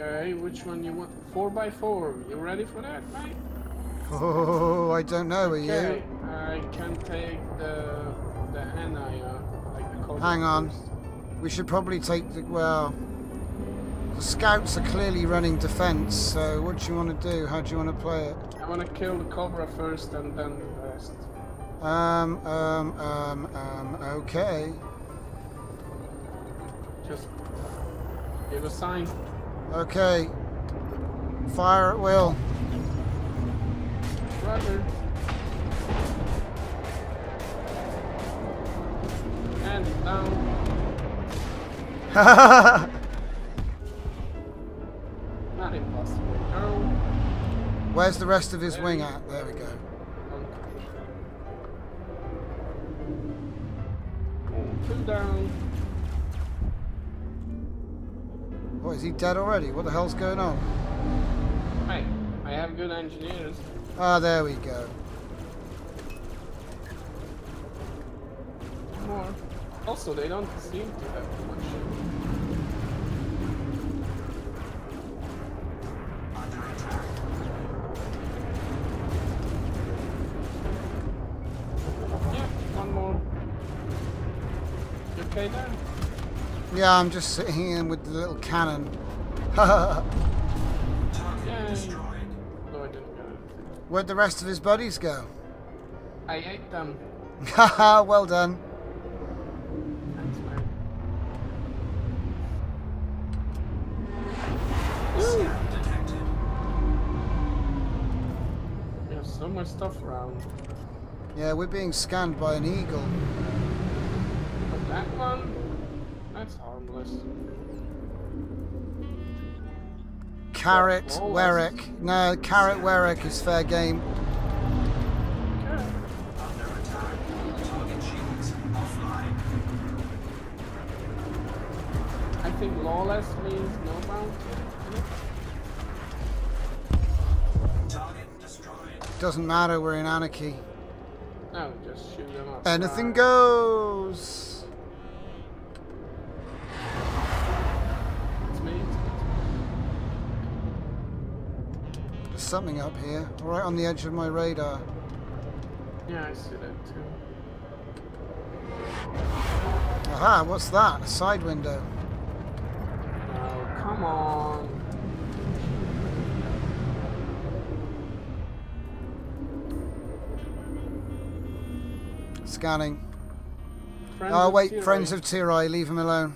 Okay, which one you want? Four by four. You ready for that, mate? Oh, I don't know. Are okay, you? Okay, I can take the the Hanaya. Like hang on, first. We should probably take the well. The scouts are clearly running defense. So what do you want to do? How do you want to play it? I want to kill the Cobra first and then the rest. Um, um, um, um. Okay. Just give a sign. Okay. Fire at will. Roger. And down. Not impossible. No. Where's the rest of his there wing at? There we go. And two down. What, is he dead already? What the hell's going on? Hey, I have good engineers. Ah, there we go. more. Also, they don't seem to have too much shit. Yeah, one more. You okay there? Yeah, I'm just sitting here with the little cannon. Target destroyed. No, I didn't get it. Where'd the rest of his buddies go? I ate them. Haha, well done. Thanks, man. Snap detected. We have so much stuff around. Yeah, we're being scanned by an eagle. But that one? That's harmless. Carrot Werrick. No, Carrot Werrick is fair game. I think lawless means no mountain. Target destroyed. Doesn't matter, we're in anarchy. No, just shoot them up. Anything goes! It's me. There's something up here, right on the edge of my radar. Yeah, I see that too. Aha, what's that? A side window. Come on. Scanning. Friends oh wait, friends of Tirai, leave him alone.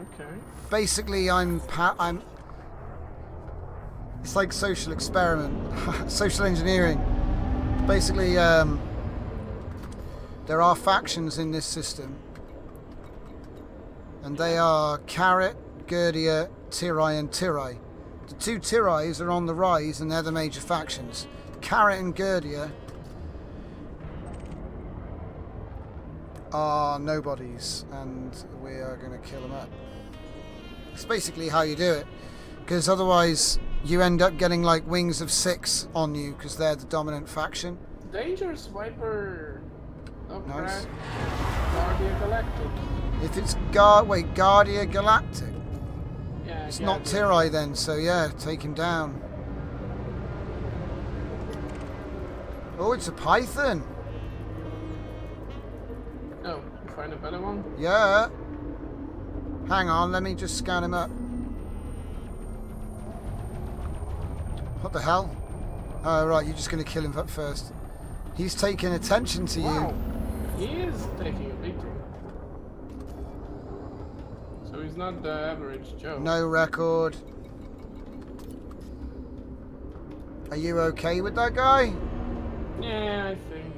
Okay. Basically, I'm pa I'm. It's like social experiment, social engineering. Basically, um, there are factions in this system, and they are Carrot, Gurdia, Tirai and Tirai. The two Tirais are on the rise and they're the major factions. Carrot and Gurdia are nobodies and we are going to kill them up. It's basically how you do it, because otherwise you end up getting like Wings of Six on you because they're the dominant faction. Dangerous Viper. Nice. Guardia Galactic. If it's Guard, wait, Guardia Galactic. Yeah, it's yeah, not Tirai then, so yeah, take him down. Oh, it's a python. Oh, find a better one? Yeah. Hang on, let me just scan him up. What the hell? Oh, right, you're just going to kill him up first. He's taking attention to wow. you. He is taking a big drink. So he's not the average Joe. No record. Are you okay with that guy? Yeah, I think.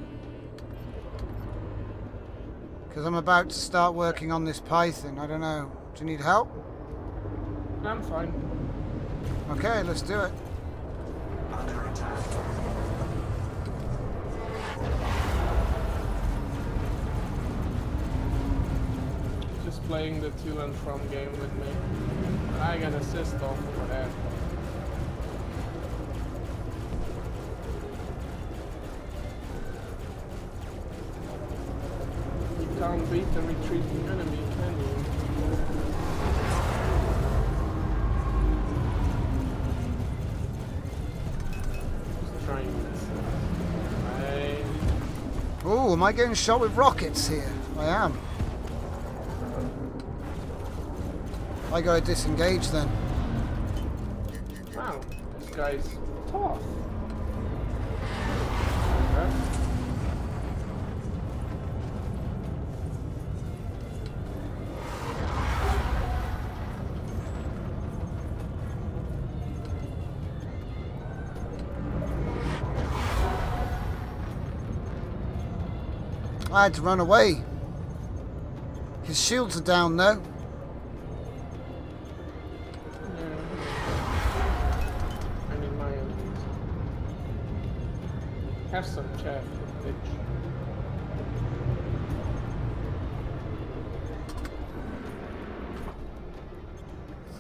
Because I'm about to start working on this python. I don't know. Do you need help? I'm fine. Okay, let's do it. Under attack. Playing the to and from game with me. I got assist off for that. You can't beat the retreating enemy, can you? Just trying this. I... Oh, am I getting shot with rockets here? I am. I gotta disengage then. Wow, this guy's tough. Okay. I had to run away. His shields are down though. Have some chaff, bitch.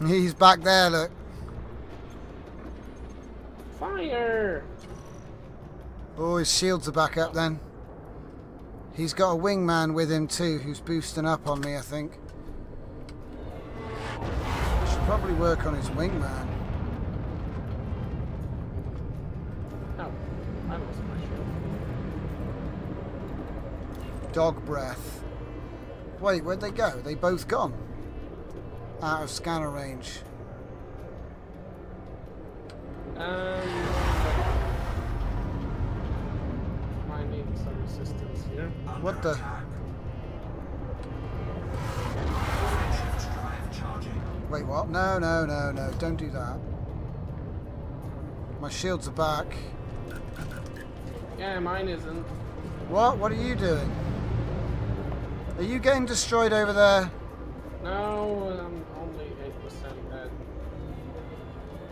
He's back there, look. Fire! Oh, his shields are back up then. He's got a wingman with him too, who's boosting up on me, I think. I should probably work on his wingman. Oh, I lost my shield. Dog breath. Wait, where'd they go? They both gone. Out of scanner range. Um... Some resistance here. What the? Wait, what? No, no, no, no. Don't do that. My shields are back. Yeah, mine isn't. What? What are you doing? Are you getting destroyed over there? No, I'm only eight percent dead.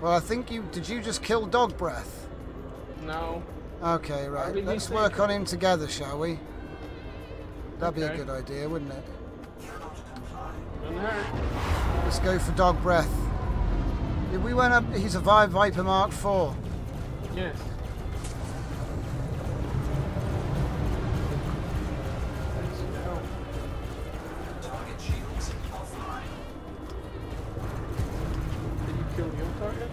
Well, I think you... Did you just kill Dog Breath? No. Okay, right. Really Let's work think? on him together, shall we? That'd okay. be a good idea, wouldn't it? Doesn't hurt. Let's go for Dog Breath. If we went up, he's a Viper Mark four. Yes. Target shields offline. Did you kill your targets?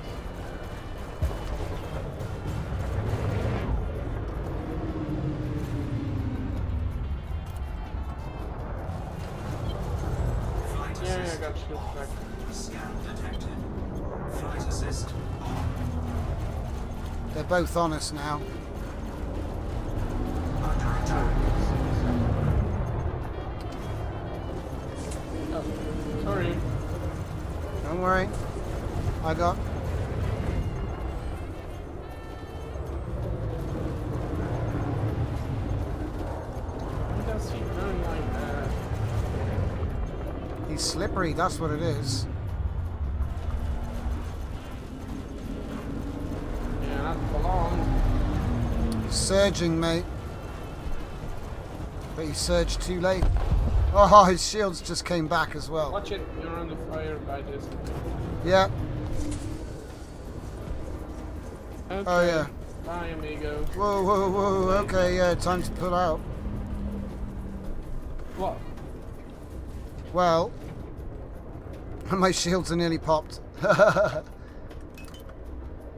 They're both on us now. Oh, sorry. Don't worry. I got... He's slippery, that's what it is. Surging, mate. But he surged too late. Oh, his shields just came back as well. Watch it, you're on the fire by this. Yeah. Okay. Oh, yeah. Bye, amigo. Whoa, whoa, whoa. Okay, yeah, time to pull out. What? Well, my shields are nearly popped.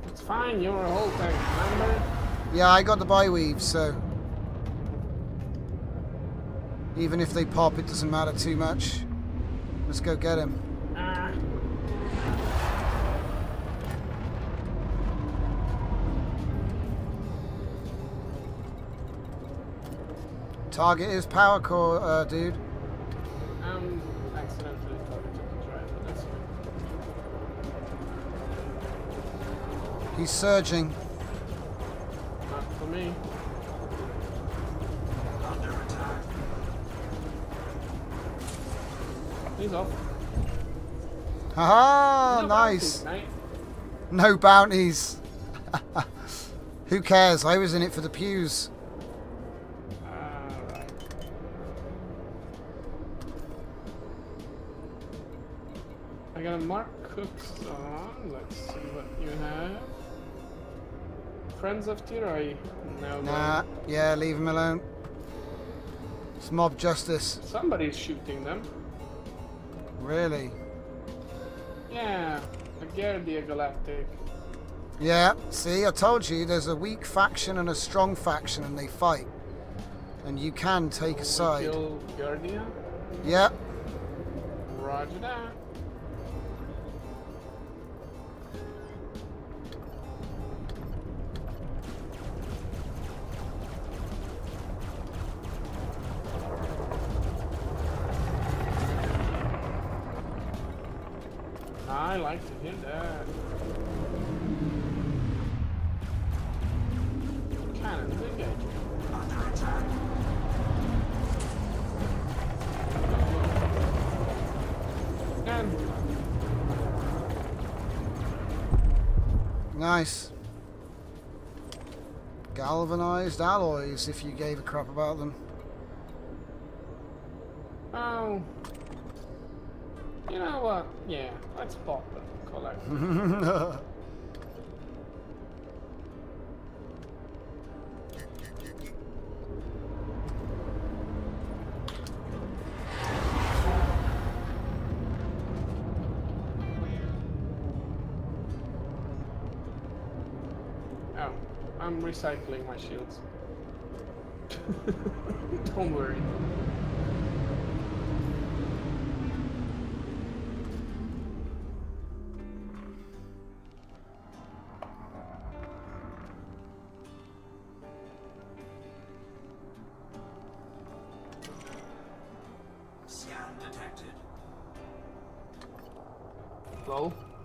It's fine, you're a whole tank, remember? Yeah, I got the bi-weave, so... Even if they pop, it doesn't matter too much. Let's go get him. Ah. Target is power core, uh, dude. Um, accidentally targeted the driver, that's fine. He's surging. Me. Under attack. He's off. Haha, no nice. Bounties, no bounties. Who cares? I was in it for the pews. Uh, right. I got a Mark Cook's on. Let's see what you have. Friends of Tirai? No. Nah, no. Yeah, leave them alone. It's mob justice. Somebody's shooting them. Really? Yeah, the Guardia Galactic. Yeah, see, I told you, there's a weak faction and a strong faction, and they fight. And you can take a side. Kill Guardia? Yeah. Roger that. I like to hear that. Cannon engaged. Under attack. Nice. Galvanized alloys, if you gave a crap about them. Oh. You know what? Yeah, let's pop them. Collect. Oh, I'm recycling my shields. Don't worry.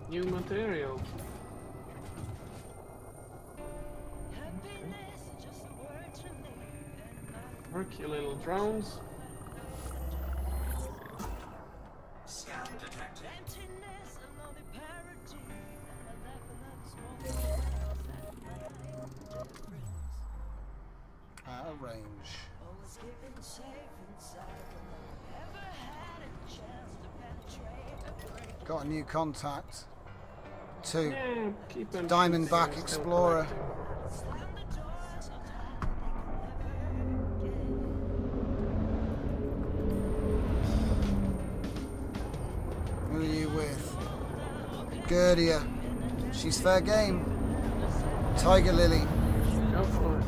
New material. Work your little drones. Scout detected. Our range. Got a new contact. Two. Yeah, Diamondback Explorer. Who are you with? Gerdia. She's fair game. Tiger Lily. Go for it.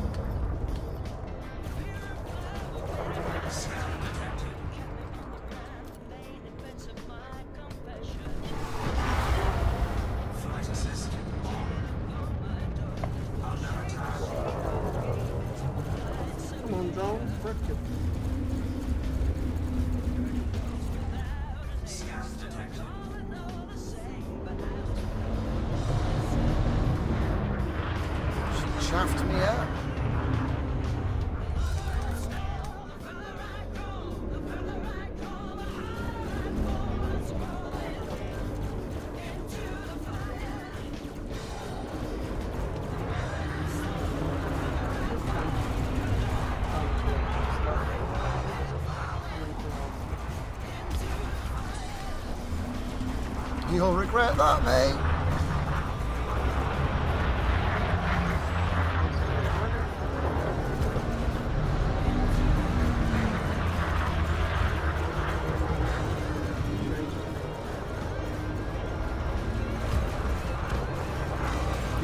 You'll regret that, mate.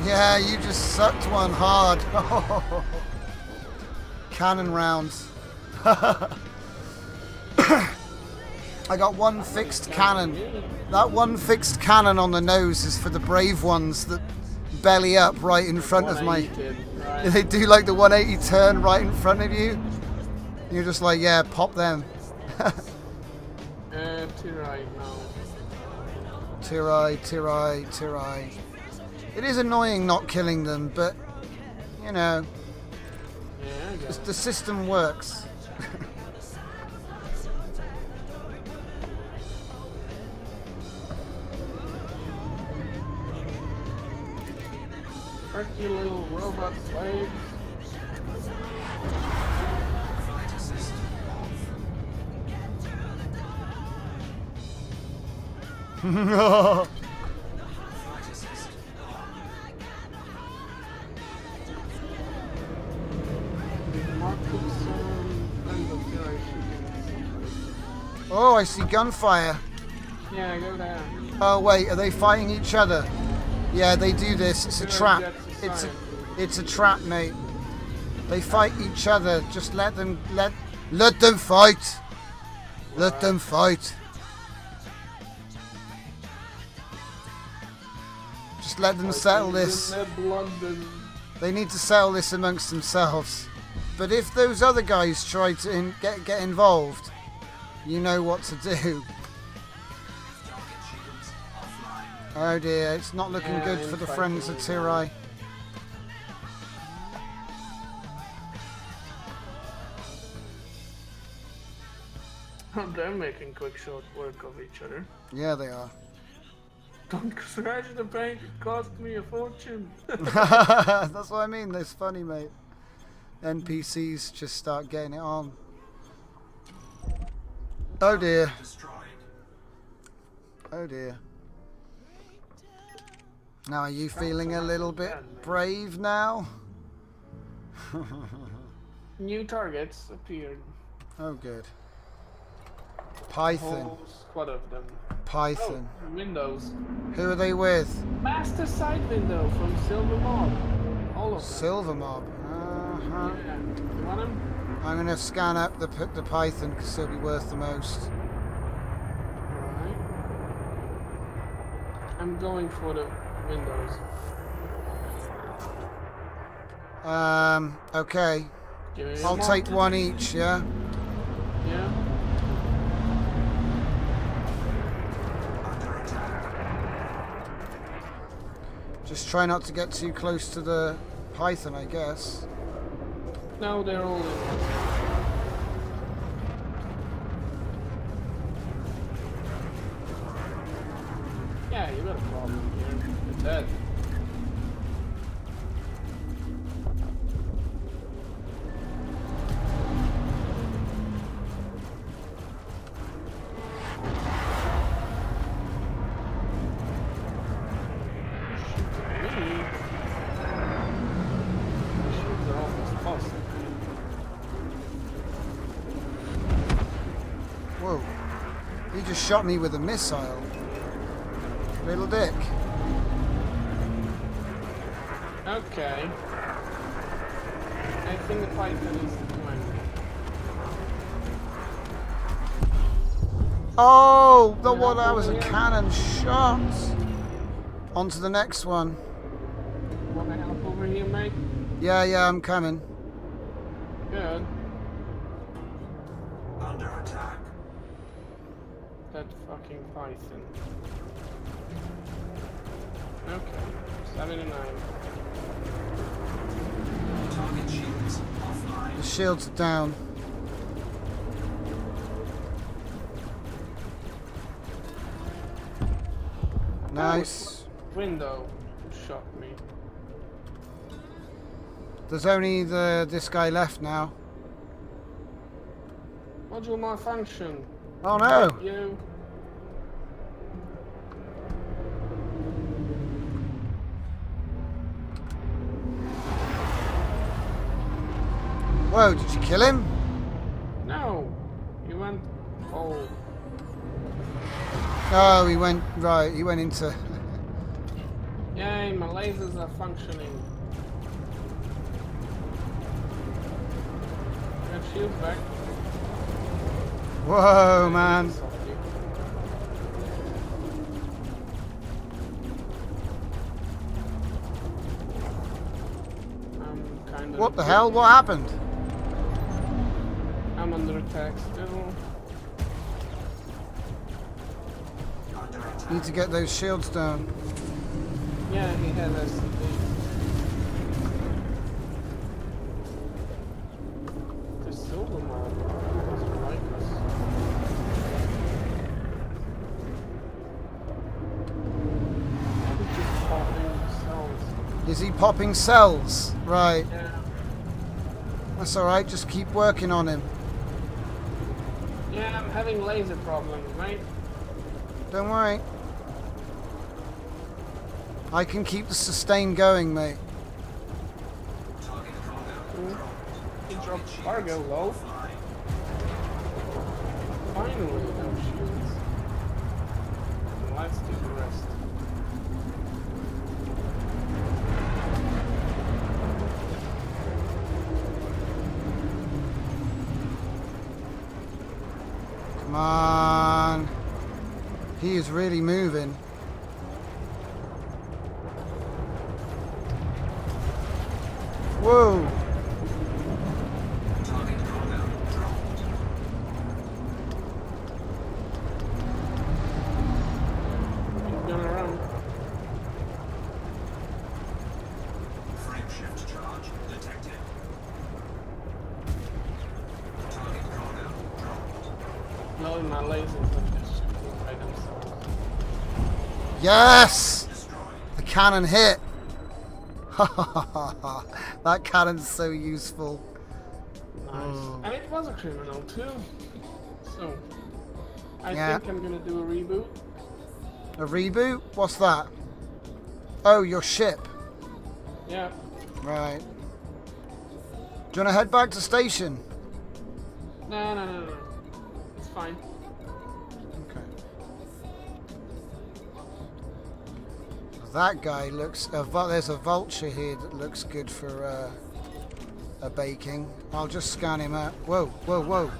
Yeah, you just sucked one hard. Cannon rounds. I got one fixed cannon. That one fixed cannon on the nose is for the brave ones that belly up right in front of my... They do like the one eighty turn right in front of you. You're just like, yeah, pop them. uh, to right now. To right, to right, to right. It is annoying not killing them, but, you know, yeah, I guess the system works. You little robot slaves. No. Oh, I see gunfire. Yeah, go there. Oh wait, are they fighting each other? Yeah, they do this. It's a trap. It's a, it's a trap, mate. They fight each other. Just let them, let, let them fight. Let them fight. Just let them settle this. They need to settle this amongst themselves. But if those other guys try to in, get get involved, you know what to do. Oh dear, it's not looking yeah, good for the friends of Tirai. They're making quick short work of each other. Yeah, they are. Don't scratch the paint, it cost me a fortune. That's what I mean, that's funny, mate. N P Cs just start getting it on. Oh dear. Oh dear. Now, are you feeling a little bit brave now? New targets appeared. Oh, good. Python. Whole squad of them. Python. Oh, Windows. Who are they with? Master Side Window from Silver Mob. All of Silver mob. Uh-huh. I'm going to scan up the, the python because it'll be worth the most. Right. I'm going for the windows. Um, okay. I'll take one each, yeah? Yeah. Just try not to get too close to the python, I guess. No, they're all in. Yeah, you got a problem here. It's dead. Shot me with a missile. Little dick. Okay. I think the python is the one. Oh, the one that was a cannon shot. On to the next one. Want to help over here, mate? Yeah, yeah, I'm coming. Good. Under attack. That fucking python. Okay, seven and nine. Target shields offline. The shields are down. Nice. Window shot me. There's only the this guy left now. Module malfunction. Oh no! You. Whoa, did you kill him? No. He went... Oh. Oh, he went... Right, he went into... Yay, my lasers are functioning. I have shields back. Whoa, man. Kind of what the hell? What happened? I'm under attack still. Need to get those shields down. Yeah, he had us. Is he popping cells? Right. Yeah. That's alright, just keep working on him. Yeah, I'm having laser problems, mate. Don't worry. I can keep the sustain going, mate. Target cargo. He dropped cargo low. Finally, no shields. Let's do the rest. Come on. He is really moving. Whoa. Target cargo dropped. Going around. Frameshift charge detected. Target cargo dropped. No, my lasers are just by themselves. Yes! The cannon hit. That cannon's so useful. Nice. Oh. And it was a criminal too. So I yeah. think I'm gonna do a reboot. A reboot? What's that? Oh, your ship. Yeah. Right. Do you wanna head back to station? No, no, no, no. It's fine. Okay. That guy looks... A, there's a vulture here that looks good for uh, a baking. I'll just scan him out. Whoa, whoa, whoa.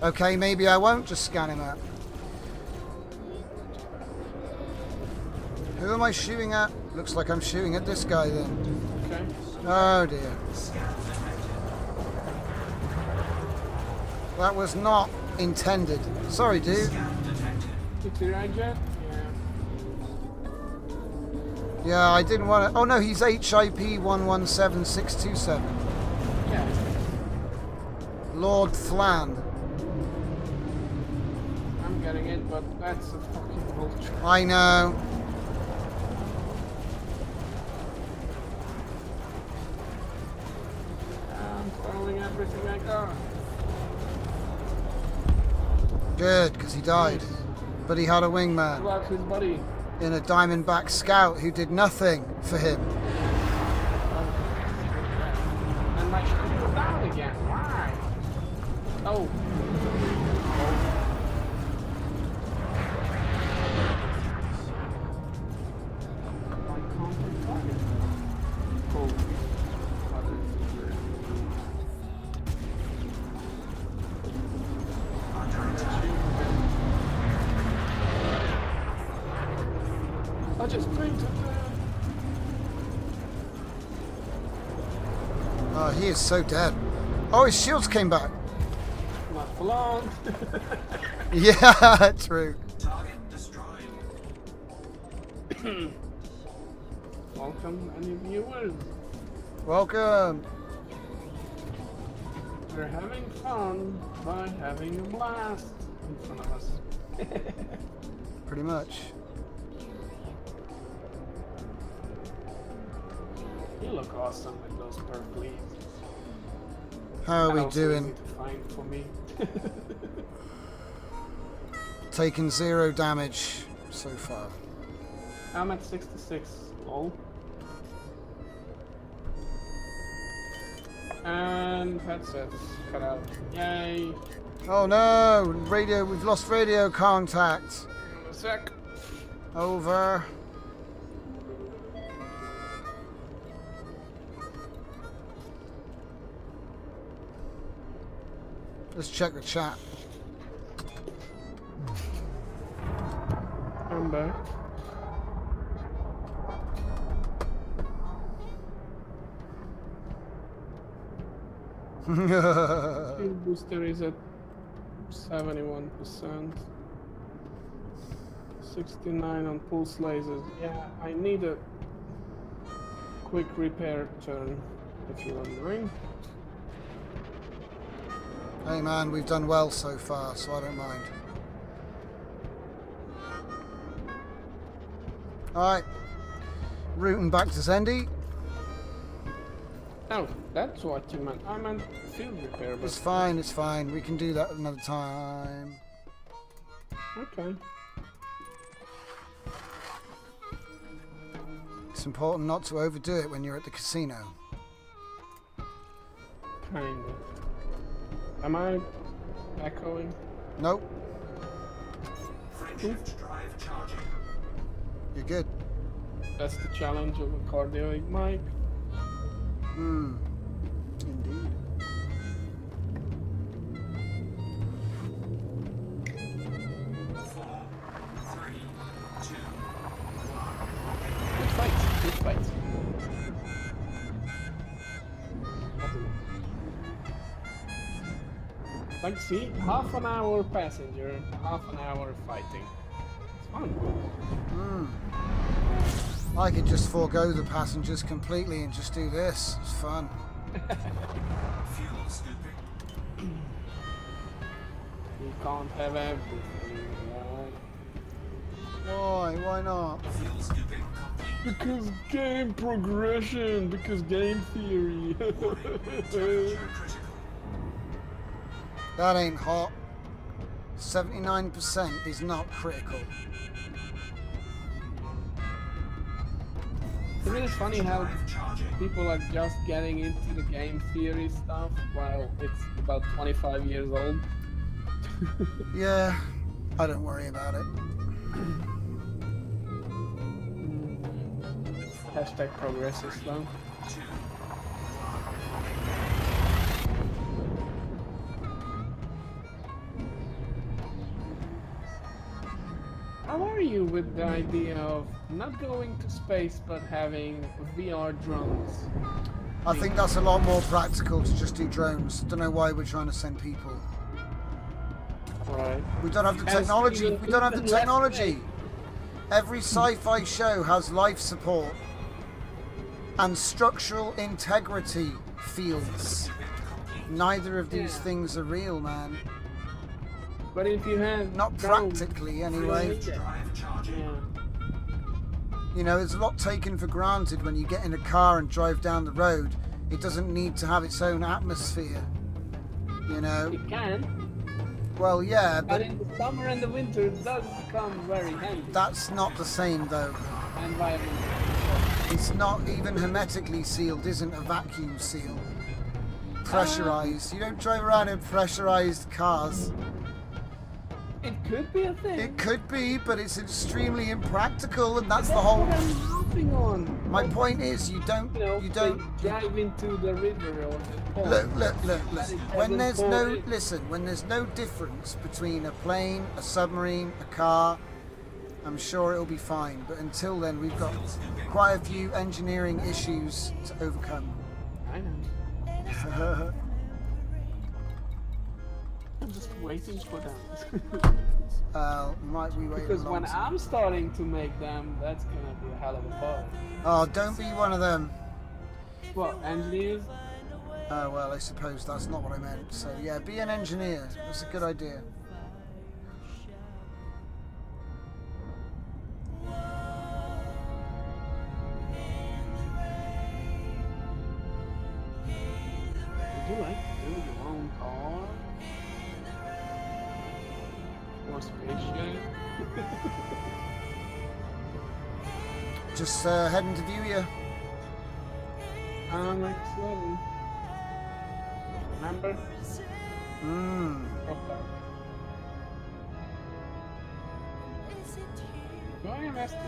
Okay, maybe I won't just scan him out. Who am I shooting at? Looks like I'm shooting at this guy then. Okay. Oh dear. That was not intended. Sorry, dude. It's your eye jet? Yeah. Yeah, I didn't want to. Oh no, he's H I P one one seven six two seven. Yeah. Lord Flan. I'm getting it, but that's a fucking vulture. I know. Everything I got. Good, because he died. But he had a wingman. Like his buddy. In a Diamondback scout who did nothing for him. And my shooter died again. Why? Oh. He is so dead. Oh, his shields came back. Not for long. Yeah, true. Target destroyed. Welcome, any viewers. Welcome. We're having fun by having a blast in front of us. Pretty much. You look awesome in those purple leaves. How are we doing? For me. Taking zero damage so far. I'm at sixty-six. Lol. And headsets cut out. Yay! Oh no! Radio. We've lost radio contact. A sec. Over. Let's check the chat. I'm back. Speed booster is at seventy-one percent. sixty-nine on pulse lasers. Yeah, I need a quick repair turn, if you're wondering. Hey man, we've done well so far, so I don't mind. Alright. Routing back to Zende. Oh, that's what you meant. I meant field repair. But it's fine, it's fine. We can do that another time. Okay. It's important not to overdo it when you're at the casino. Kind of. Am I echoing? Nope. Ooh. You're good. That's the challenge of a cardioid mic. Hmm. Indeed. Four, three, two, one. Good fight. Good fight. Like, see, half an hour passenger, half an hour fighting. It's fun. Mm. I could just forego the passengers completely and just do this. It's fun. Fuel scooping. You can't have everything, right? Why? Why not? Fuel scooping. Because game progression, because game theory. That ain't hot. seventy-nine percent is not critical. Isn't it funny how people are just getting into the game theory stuff while it's about twenty-five years old? Yeah, I don't worry about it. Hashtag progress Islam. How are you with the idea of not going to space but having V R drones? I think that's a lot more practical to just do drones. Don't know why we're trying to send people. Right. We don't have the technology. We don't have the technology. Every sci-fi show has life support and structural integrity fields. Neither of these yeah. things are real, man. But if you have not practically anyway. Yeah. You know, there's a lot taken for granted when you get in a car and drive down the road. It doesn't need to have its own atmosphere. You know. It can. Well, yeah, but, but in the summer and the winter, it does come very handy. That's not the same, though. Environment. It's not even hermetically sealed. Isn't a vacuum seal. Pressurized. Um, you don't drive around in pressurized cars. It could be a thing. It could be, but it's extremely impractical, and that's, that's the whole. What I'm laughing on. My well, point is, you don't, you, know, you don't dive into the river or. Look, look, look, listen. When there's no, listen, when there's no difference between a plane, a submarine, a car, I'm sure it'll be fine. But until then, we've got quite a few engineering issues to overcome. I know. I'm just waiting for them. uh, might we wait? Because when time? I'm starting to make them, that's gonna be a hell of a bug. Oh, don't be one of them. What, engineers? Oh, well, I suppose that's not what I meant. So, yeah, be an engineer. That's a good idea. Would you like to build your own car? Or spaceship? Just uh, heading to view you. Um, like so. Remember? Mmm. Do I have S D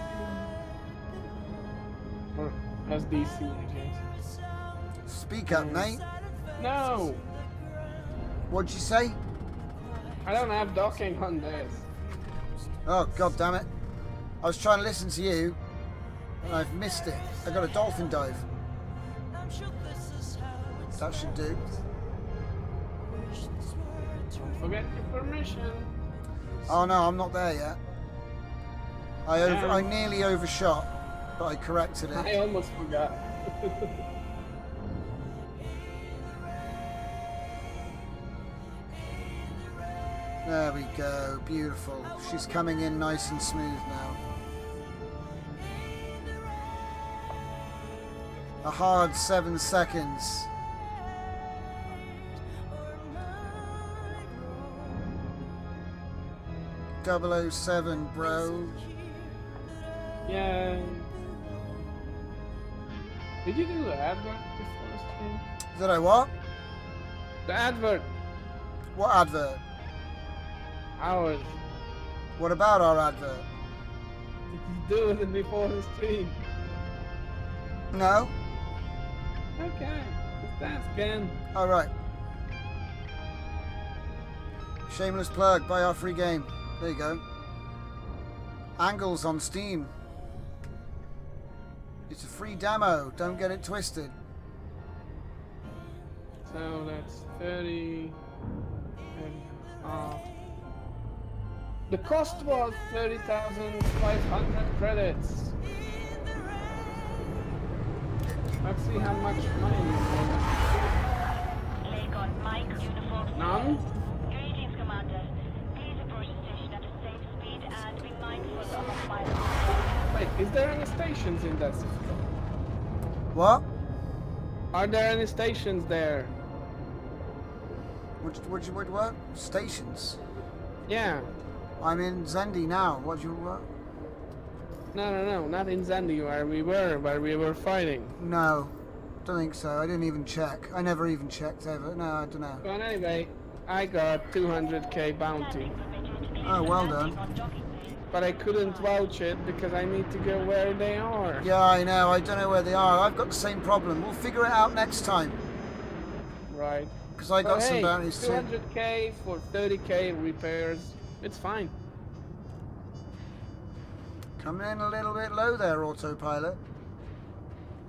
C? Or S D C, I guess. Speak up, mate. No! What'd you say? I don't have docking on this. Oh, god damn it. I was trying to listen to you, and I've missed it. I got a dolphin dive. That should do. Don't forget your permission. Oh no, I'm not there yet. I over, I nearly overshot, but I corrected it. I almost forgot. There we go, beautiful. She's coming in nice and smooth now. A hard seven seconds. double oh seven, bro. Yeah. Did you do the advert before this thing? Did I what? The advert. What advert? Ours. What about our advert? Did you do it before the stream? No. Okay. That's good. All right. Shameless plug. Buy our free game. There you go. Angles on Steam. It's a free demo. Don't get it twisted. So that's thirty. Uh, the cost was thirty thousand five hundred credits. Let's see how much money. None. Wait, is there any stations in that system? What? Are there any stations there? Which, which, which, what? Stations? Yeah. I'm in Zende now. What do you want? No, no, no, not in Zende where we were, where we were fighting. No, don't think so. I didn't even check. I never even checked ever. No, I don't know. But anyway, I got two hundred K bounty. Oh, well done. but I couldn't watch it because I need to go where they are. Yeah, I know. I don't know where they are. I've got the same problem. We'll figure it out next time. Right. Because I got but some hey, bounties too. two hundred K for thirty K repairs. It's fine. Coming in a little bit low there, autopilot.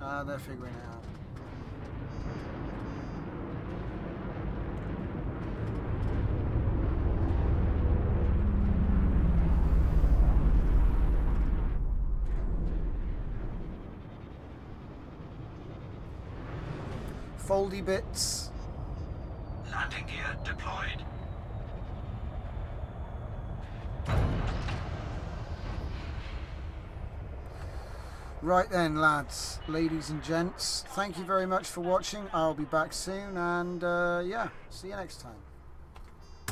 Ah, uh, they're figuring it out. Foldy bits. Landing gear deployed. Right then, lads, ladies and gents, thank you very much for watching. I'll be back soon, and uh, yeah, see you next time.